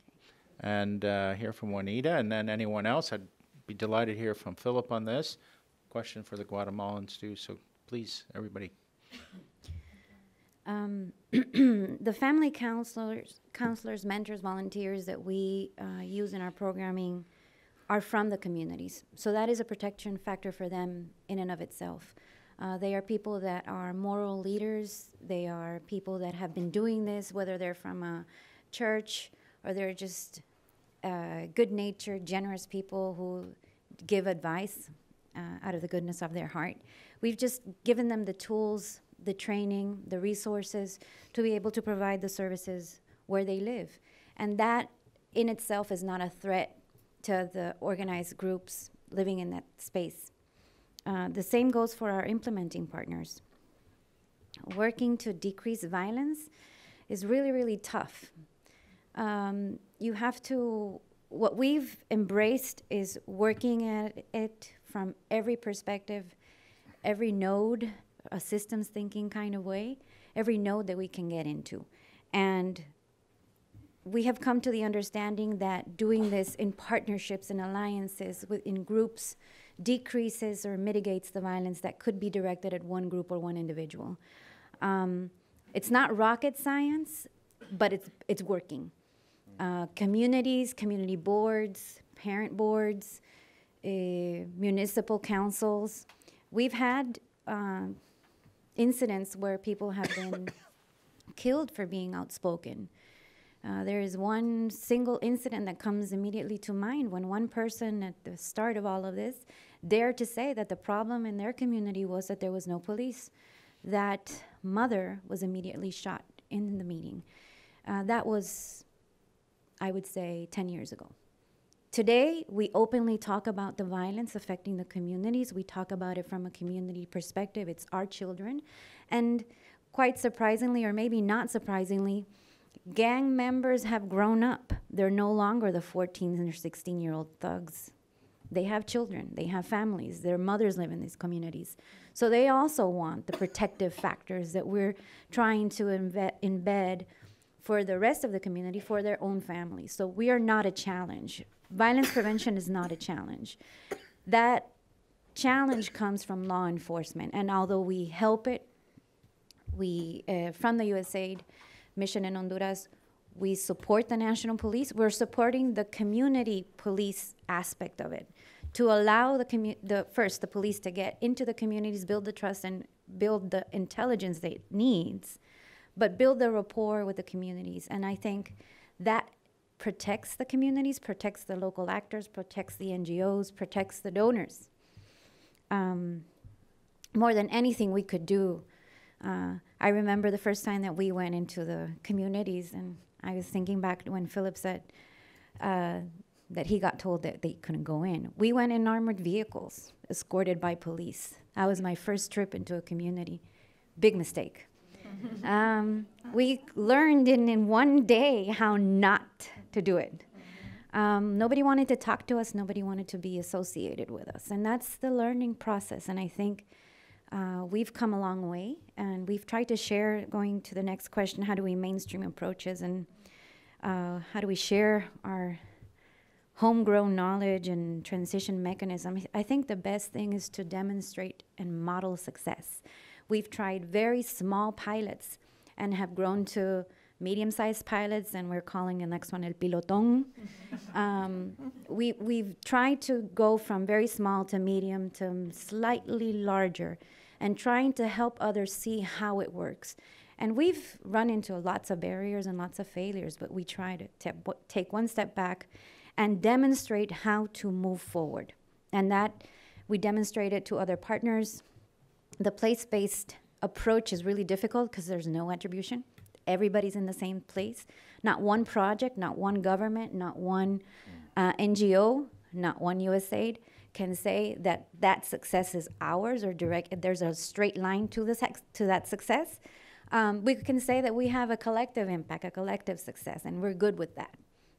and uh, hear from Juanita, and then anyone else. I'd be delighted to hear from Philip on this. Question for the Guatemalans, too, so please, everybody. Um, the family counselors, counselors, mentors, volunteers that we uh, use in our programming are from the communities. So that is a protection factor for them in and of itself. Uh, they are people that are moral leaders. They are people that have been doing this, whether they're from a church or they're just uh, good-natured, generous people who give advice uh, out of the goodness of their heart. We've just given them the tools, the training, the resources to be able to provide the services where they live. And that in itself is not a threat to the organized groups living in that space. Uh, the same goes for our implementing partners. Working to decrease violence is really, really tough. Um, you have to, what we've embraced is working at it from every perspective, every node, a systems thinking kind of way, every node that we can get into. And we have come to the understanding that doing this in partnerships and alliances within groups decreases or mitigates the violence that could be directed at one group or one individual. Um, it's not rocket science, but it's, it's working. Uh, communities, community boards, parent boards, uh, municipal councils. We've had uh, incidents where people have been killed for being outspoken. Uh, there is one single incident that comes immediately to mind when one person at the start of all of this dared to say that the problem in their community was that there was no police. That mother was immediately shot in the meeting. Uh, that was, I would say, ten years ago. Today, we openly talk about the violence affecting the communities. We talk about it from a community perspective. It's our children. And quite surprisingly, or maybe not surprisingly, gang members have grown up. They're no longer the fourteen or sixteen-year-old thugs. They have children. They have families. Their mothers live in these communities. So they also want the protective factors that we're trying to embed for the rest of the community, for their own families. So we are not a challenge. Violence prevention is not a challenge. That challenge comes from law enforcement. And although we help it, we, uh, from the U S A I D mission in Honduras, we support the national police. We're supporting the community police aspect of it to allow the, commu the first, the police to get into the communities, build the trust, and build the intelligence that it needs, but build the rapport with the communities. And I think that protects the communities, protects the local actors, protects the N G Os, protects the donors. Um, more than anything we could do. Uh, I remember the first time that we went into the communities, and I was thinking back when Philip said uh, that he got told that they couldn't go in. We went in armored vehicles, escorted by police. That was my first trip into a community. Big mistake. um, we learned in, in one day how not to do it. Um, nobody wanted to talk to us. Nobody wanted to be associated with us. And that's the learning process. And I think uh, we've come a long way. And we've tried to share, going to the next question, how do we mainstream approaches and uh, how do we share our homegrown knowledge and transition mechanism? I think the best thing is to demonstrate and model success. We've tried very small pilots and have grown to medium-sized pilots, and we're calling the next one El Pilotón. um, we, we've tried to go from very small to medium to slightly larger and trying to help others see how it works. And we've run into lots of barriers and lots of failures, but we try to te- take one step back and demonstrate how to move forward. And that we demonstrate it to other partners. The place-based approach is really difficult because there's no attribution. Everybody's in the same place. Not one project, not one government, not one uh, N G O, not one U S A I D can say that that success is ours or direct. There's a straight line to, the to that success. Um, we can say that we have a collective impact, a collective success, and we're good with that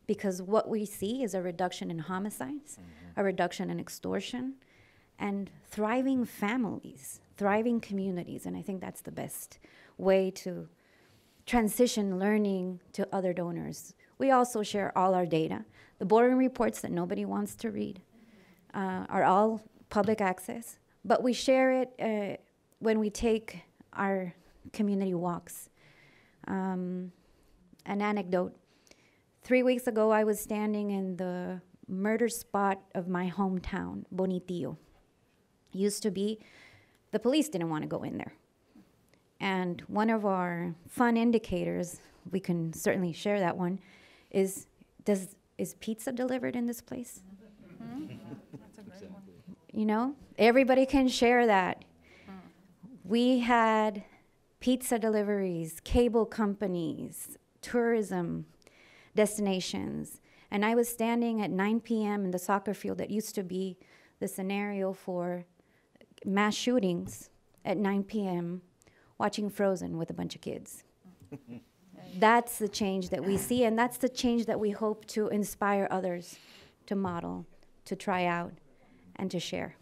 because what we see is a reduction in homicides, mm-hmm. a reduction in extortion, and thriving families, thriving communities, and I think that's the best way to transition learning to other donors. We also share all our data. The boring reports that nobody wants to read uh, are all public access, but we share it uh, when we take our community walks. Um, an anecdote, three weeks ago I was standing in the murder spot of my hometown, Bonitillo. Used to be, the police didn't want to go in there. And one of our fun indicators, we can certainly share that one, is does is pizza delivered in this place? Mm-hmm. Yeah, that's a great exactly. one. You know, everybody can share that. Mm. We had pizza deliveries, cable companies, tourism destinations, and I was standing at nine P M in the soccer field that used to be the scenario for mass shootings at nine P M watching Frozen with a bunch of kids. That's the change that we see, and that's the change that we hope to inspire others to model, to try out, and to share.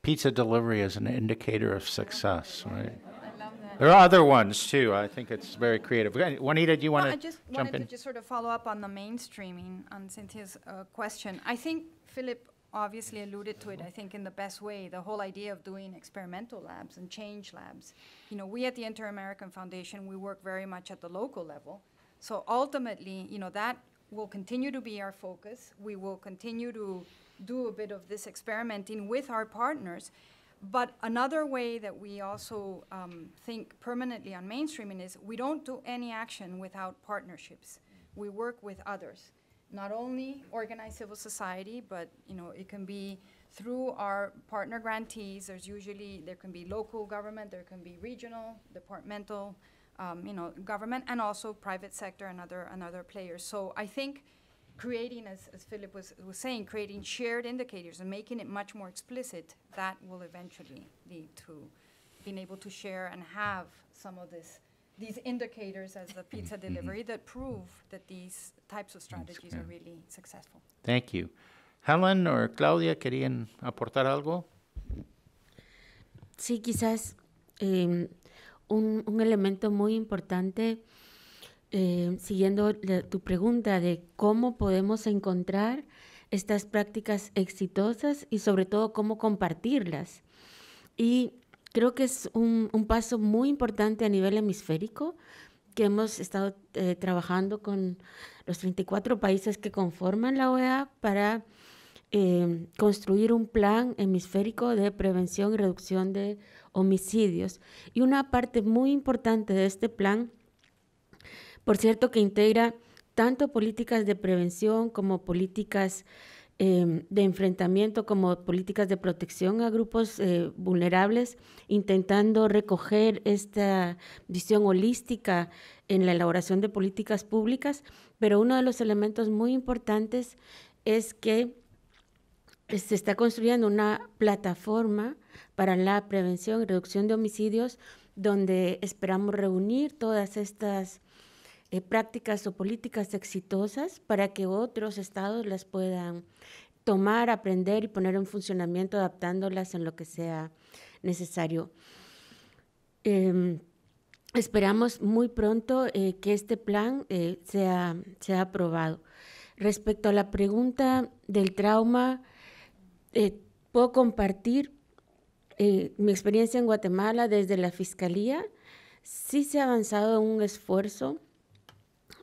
Pizza delivery is an indicator of success, right? I love that. There are other ones, too. I think it's very creative. Juanita, do you want no, to jump in? I just wanted in? to just sort of follow up on the mainstreaming, on Cynthia's uh, question. I think Philip obviously alluded to it, I think, in the best way, the whole idea of doing experimental labs and change labs. You know, we at the Inter American Foundation, we work very much at the local level. So ultimately, you know, that will continue to be our focus. We will continue to do a bit of this experimenting with our partners. But another way that we also um, think permanently on mainstreaming is we don't do any action without partnerships. We work with others. Not only organized civil society, but you know, it can be through our partner grantees. There's usually, there can be local government, there can be regional, departmental, um, you know, government, and also private sector and other, and other players. So I think creating, as, as Philip was, was saying, creating shared indicators and making it much more explicit, that will eventually lead to being able to share and have some of this these indicators as the pizza delivery that prove that these types of strategies are really successful. Thank you. Helen or Claudia, ¿querían aportar algo? Sí, quizás eh, un, un elemento muy importante, eh, siguiendo la, tu pregunta de cómo podemos encontrar estas prácticas exitosas y sobre todo cómo compartirlas. Y creo que es un, un paso muy importante a nivel hemisférico que hemos estado eh, trabajando con los treinta y cuatro países que conforman la O E A para eh, construir un plan hemisférico de prevención y reducción de homicidios. Y una parte muy importante de este plan, por cierto, que integra tanto políticas de prevención como políticas de enfrentamiento como políticas de protección a grupos eh, vulnerables, intentando recoger esta visión holística en la elaboración de políticas públicas, pero uno de los elementos muy importantes es que se está construyendo una plataforma para la prevención y reducción de homicidios donde esperamos reunir todas estas eh, prácticas o políticas exitosas para que otros estados las puedan tomar, aprender y poner en funcionamiento, adaptándolas en lo que sea necesario. Eh, esperamos muy pronto eh, que este plan eh, sea, sea aprobado. Respecto a la pregunta del trauma, eh, puedo compartir eh, mi experiencia en Guatemala desde la Fiscalía. Sí se ha avanzado en un esfuerzo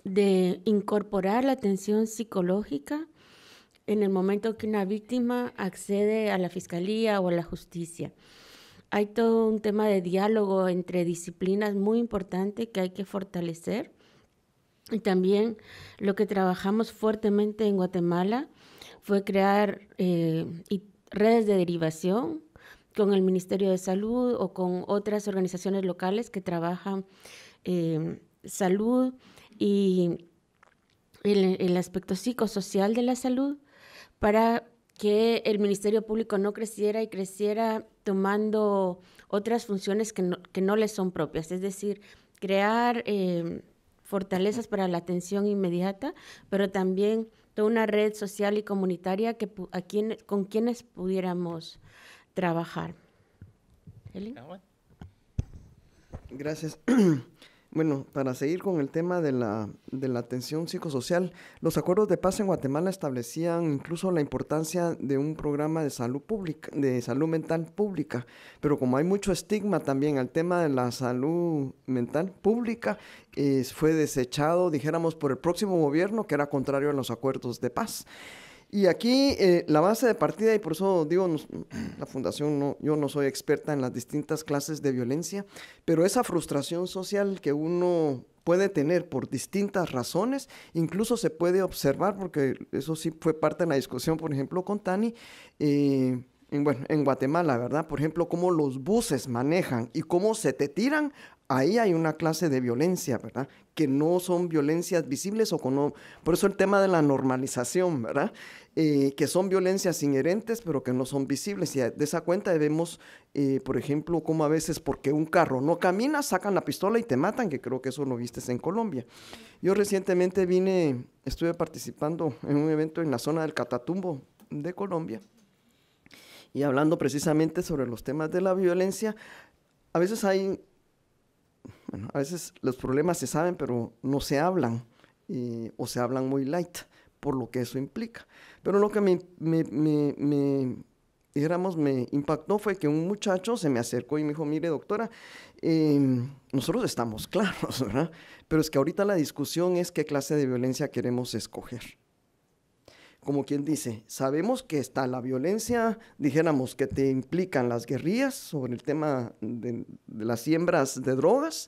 de incorporar la atención psicológica en el momento que una víctima accede a la Fiscalía o a la justicia. Hay todo un tema de diálogo entre disciplinas muy importante que hay que fortalecer. Y también lo que trabajamos fuertemente en Guatemala fue crear eh, redes de derivación con el Ministerio de Salud o con otras organizaciones locales que trabajan eh, salud y el, el aspecto psicosocial de la salud, para que el Ministerio Público no creciera y creciera tomando otras funciones que no, que no les son propias, es decir, crear eh, fortalezas para la atención inmediata, pero también toda una red social y comunitaria que, a quien, con quienes pudiéramos trabajar. Eli. Gracias. Bueno, para seguir con el tema de la, de la atención psicosocial, los acuerdos de paz en Guatemala establecían incluso la importancia de un programa de salud pública, de salud mental pública, pero como hay mucho estigma también al tema de la salud mental pública, eh, fue desechado, dijéramos, por el próximo gobierno, que era contrario a los acuerdos de paz. Y aquí eh, la base de partida, y por eso digo, nos, la Fundación, no, yo no soy experta en las distintas clases de violencia, pero esa frustración social que uno puede tener por distintas razones, incluso se puede observar, porque eso sí fue parte de la discusión, por ejemplo, con Tani, eh, en, bueno, en Guatemala, ¿verdad? Por ejemplo, cómo los buses manejan y cómo se te tiran. Ahí hay una clase de violencia, ¿verdad? Que no son violencias visibles o con... No, por eso el tema de la normalización, ¿verdad? Eh, que son violencias inherentes, pero que no son visibles. Y de esa cuenta vemos, eh, por ejemplo, cómo a veces porque un carro no camina, sacan la pistola y te matan, que creo que eso lo viste en Colombia. Yo recientemente vine, estuve participando en un evento en la zona del Catatumbo de Colombia y hablando precisamente sobre los temas de la violencia. A veces hay... Bueno, a veces los problemas se saben, pero no se hablan eh, o se hablan muy light, por lo que eso implica. Pero lo que me, me, me, me, digamos, me impactó fue que un muchacho se me acercó y me dijo, mire doctora, eh, nosotros estamos claros, ¿verdad? Pero es que ahorita la discusión es qué clase de violencia queremos escoger. Como quien dice, sabemos que está la violencia, dijéramos, que te implican las guerrillas sobre el tema de, de las siembras de drogas,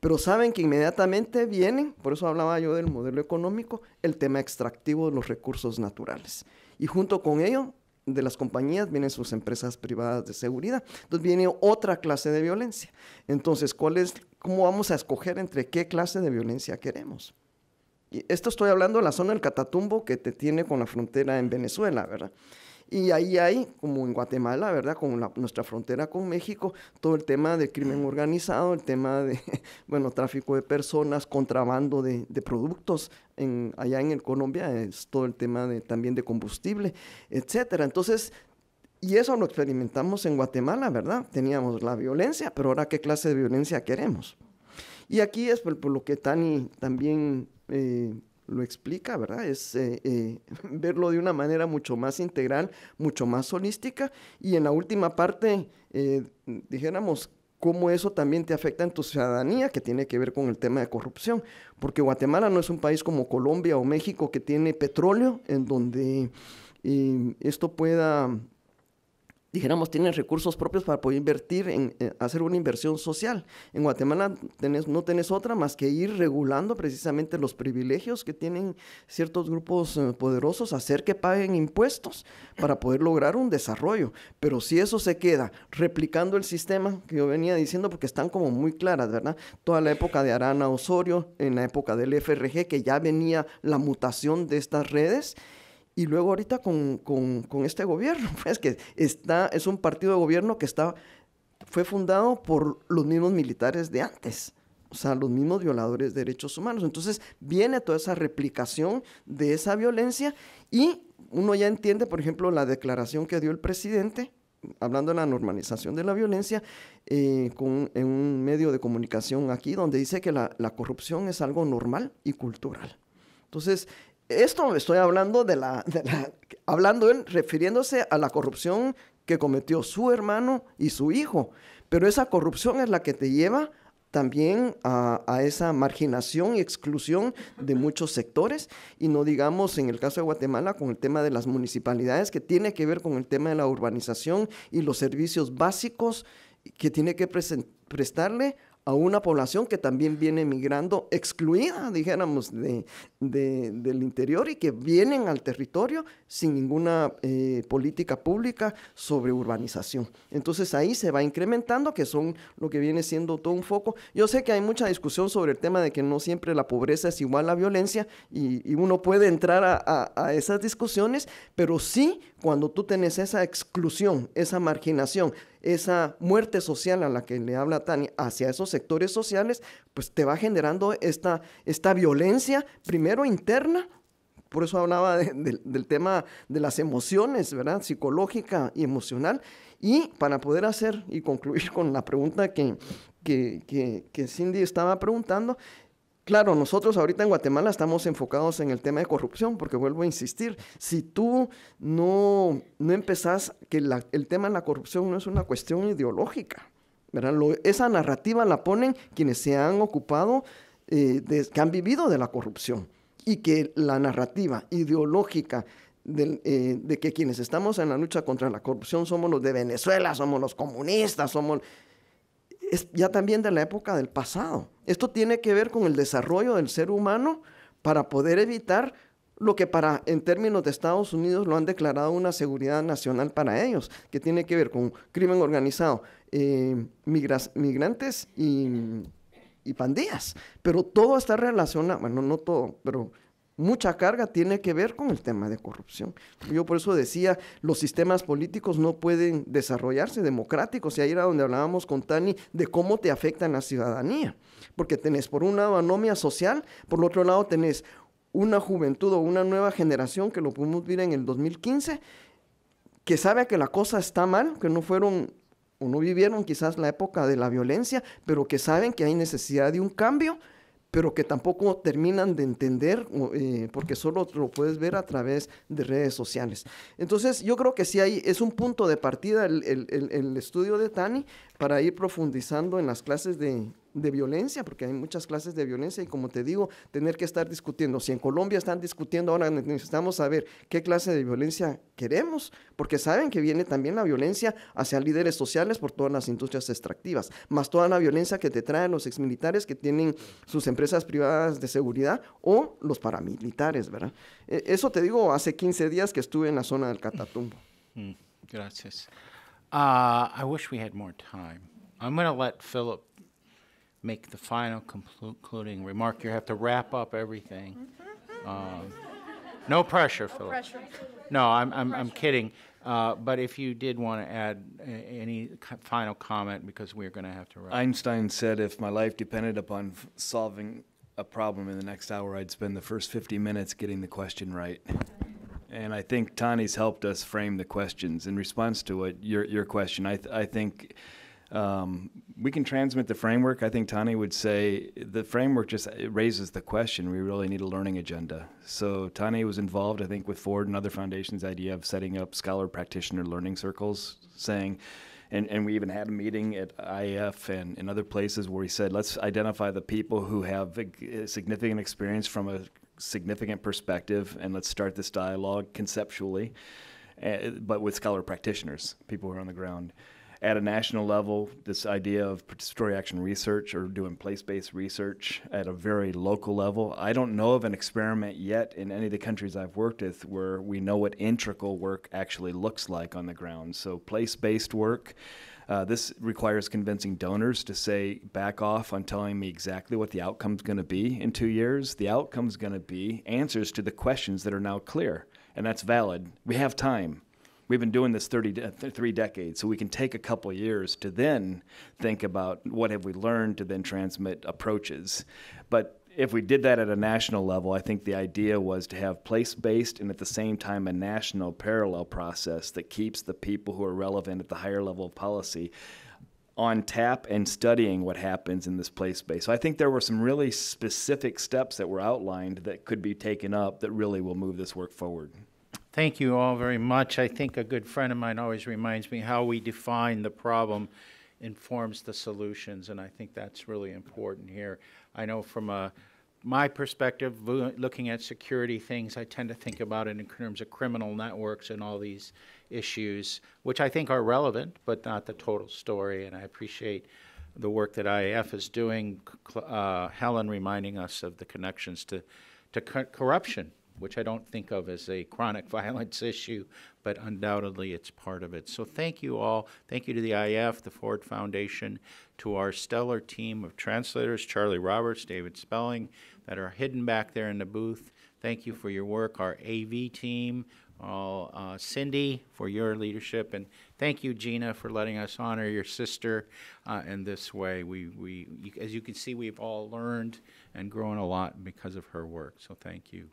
pero saben que inmediatamente vienen, por eso hablaba yo del modelo económico, el tema extractivo de los recursos naturales. Y junto con ello, de las compañías vienen sus empresas privadas de seguridad. Entonces viene otra clase de violencia. Entonces, ¿cuál es, cómo vamos a escoger entre qué clase de violencia queremos? Y esto estoy hablando de la zona del Catatumbo, que te tiene con la frontera en Venezuela, ¿verdad? Y ahí hay, como en Guatemala, ¿verdad?, con la, nuestra frontera con México, todo el tema del crimen organizado, el tema de, bueno, tráfico de personas, contrabando de, de productos. En, allá en el Colombia es todo el tema de, también de combustible, etcétera. Entonces, y eso lo experimentamos en Guatemala, ¿verdad? Teníamos la violencia, pero ahora, ¿qué clase de violencia queremos? Y aquí es por, por lo que Tani también... Eh, lo explica, ¿verdad? Es eh, eh, verlo de una manera mucho más integral, mucho más holística, y en la última parte, eh, dijéramos, cómo eso también te afecta en tu ciudadanía, que tiene que ver con el tema de corrupción, porque Guatemala no es un país como Colombia o México, que tiene petróleo, en donde eh, esto pueda... dijéramos, tienen recursos propios para poder invertir, en, en hacer una inversión social. En Guatemala tenés, no tenés otra más que ir regulando precisamente los privilegios que tienen ciertos grupos eh, poderosos, hacer que paguen impuestos para poder lograr un desarrollo. Pero si eso se queda replicando el sistema que yo venía diciendo, porque están como muy claras, ¿verdad? Toda la época de Arana Osorio, en la época del F R G, que ya venía la mutación de estas redes. Y luego ahorita con, con, con este gobierno, pues que está, es un partido de gobierno que está, fue fundado por los mismos militares de antes. o sea, los mismos violadores de derechos humanos. Entonces viene toda esa replicación de esa violencia y uno ya entiende, por ejemplo, la declaración que dio el presidente, hablando de la normalización de la violencia, eh, con, en un medio de comunicación aquí, donde dice que la, la corrupción es algo normal y cultural. Entonces, esto estoy hablando de la, de la hablando él, refiriéndose a la corrupción que cometió su hermano y su hijo, pero esa corrupción es la que te lleva también a, a esa marginación y exclusión de muchos sectores, y no digamos en el caso de Guatemala con el tema de las municipalidades, que tiene que ver con el tema de la urbanización y los servicios básicos que tiene que prestarle a una población que también viene migrando, excluida, dijéramos, de, de, del interior, y que vienen al territorio sin ninguna eh, política pública sobre urbanización. Entonces ahí se va incrementando, que son lo que viene siendo todo un foco. Yo sé que hay mucha discusión sobre el tema de que no siempre la pobreza es igual a violencia, y, y uno puede entrar a, a, a esas discusiones, pero sí cuando tú tenés esa exclusión, esa marginación, esa muerte social a la que le habla Tani hacia esos sectores sociales, pues te va generando esta, esta violencia, primero interna, por eso hablaba de, de, del tema de las emociones, ¿verdad? Psicológica y emocional. Y para poder hacer y concluir con la pregunta que, que, que, que Cindy estaba preguntando, claro, nosotros ahorita en Guatemala estamos enfocados en el tema de corrupción, porque vuelvo a insistir, si tú no, no empezás, que la, el tema de la corrupción no es una cuestión ideológica, ¿verdad? Lo, esa narrativa la ponen quienes se han ocupado, eh, de, que han vivido de la corrupción, y que la narrativa ideológica de, eh, de que quienes estamos en la lucha contra la corrupción somos los de Venezuela, somos los comunistas, somos... Es ya también de la época del pasado. Esto tiene que ver con el desarrollo del ser humano para poder evitar lo que para, en términos de Estados Unidos, lo han declarado una seguridad nacional para ellos, que tiene que ver con crimen organizado, eh, migras, migrantes y, y pandillas. Pero todo está relacionado, bueno, no todo, pero... mucha carga tiene que ver con el tema de corrupción. Yo por eso decía, los sistemas políticos no pueden desarrollarse democráticos, y ahí era donde hablábamos con Tani de cómo te afectan la ciudadanía, porque tenés por un lado anomia social, por otro lado tenés una juventud o una nueva generación, que lo pudimos ver en el dos mil quince, que sabe que la cosa está mal, que no fueron o no vivieron quizás la época de la violencia, pero que saben que hay necesidad de un cambio, pero que tampoco terminan de entender, eh, porque solo lo puedes ver a través de redes sociales. Entonces, yo creo que sí hay, es un punto de partida el, el, el estudio de Tani para ir profundizando en las clases de, de violencia, porque hay muchas clases de violencia, y como te digo, tener que estar discutiendo. Si en Colombia están discutiendo ahora, necesitamos saber qué clase de violencia queremos, porque saben que viene también la violencia hacia líderes sociales por todas las industrias extractivas, más toda la violencia que te traen los exmilitares que tienen sus empresas privadas de seguridad, o los paramilitares, ¿verdad? Eso te digo, hace quince días que estuve en la zona del Catatumbo. Mm, gracias. Uh, I wish we had more time. I'm going to let Philip make the final concluding remark. You have to wrap up everything. Um, no pressure, Philip. No pressure. No, I'm, I'm, I'm kidding. Uh, but if you did want to add any final comment, because we're going to have to wrap up. Einstein said, if my life depended upon f solving a problem in the next hour, I'd spend the first fifty minutes getting the question right. And I think Tani's helped us frame the questions. In response to what your, your question, I, th I think um, we can transmit the framework. I think Tani would say the framework just it raises the question. We really need a learning agenda. So Tani was involved, I think, with Ford and other foundations' idea of setting up scholar practitioner learning circles, saying, and, and we even had a meeting at I F and in other places where we said, let's identify the people who have a significant experience from a significant perspective, and let's start this dialogue conceptually, uh, but with scholar practitioners, people who are on the ground. At a national level, this idea of participatory action research or doing place-based research at a very local level. I don't know of an experiment yet in any of the countries I've worked with where we know what integral work actually looks like on the ground. So place-based work, uh, this requires convincing donors to say, back off on telling me exactly what the outcome's going to be in two years. The outcome's going to be answers to the questions that are now clear, and that's valid. We have time. We've been doing this thirty, three decades, so we can take a couple years to then think about what have we learned to then transmit approaches. But if we did that at a national level, I think the idea was to have place-based and at the same time a national parallel process that keeps the people who are relevant at the higher level of policy on tap and studying what happens in this place-based. So I think there were some really specific steps that were outlined that could be taken up that really will move this work forward. Thank you all very much. I think a good friend of mine always reminds me how we define the problem informs the solutions, and I think that's really important here. I know from a, my perspective, looking at security things, I tend to think about it in terms of criminal networks and all these issues, which I think are relevant, but not the total story, and I appreciate the work that I A F is doing, uh, Helen reminding us of the connections to, to co corruption, which I don't think of as a chronic violence issue, but undoubtedly it's part of it. So thank you all. Thank you to the I A F, the Ford Foundation, to our stellar team of translators, Charlie Roberts, David Spelling, that are hidden back there in the booth. Thank you for your work, our A V team, all, uh, Cindy, for your leadership, and thank you, Gina, for letting us honor your sister uh, in this way. We, we, as you can see, we've all learned and grown a lot because of her work, so thank you.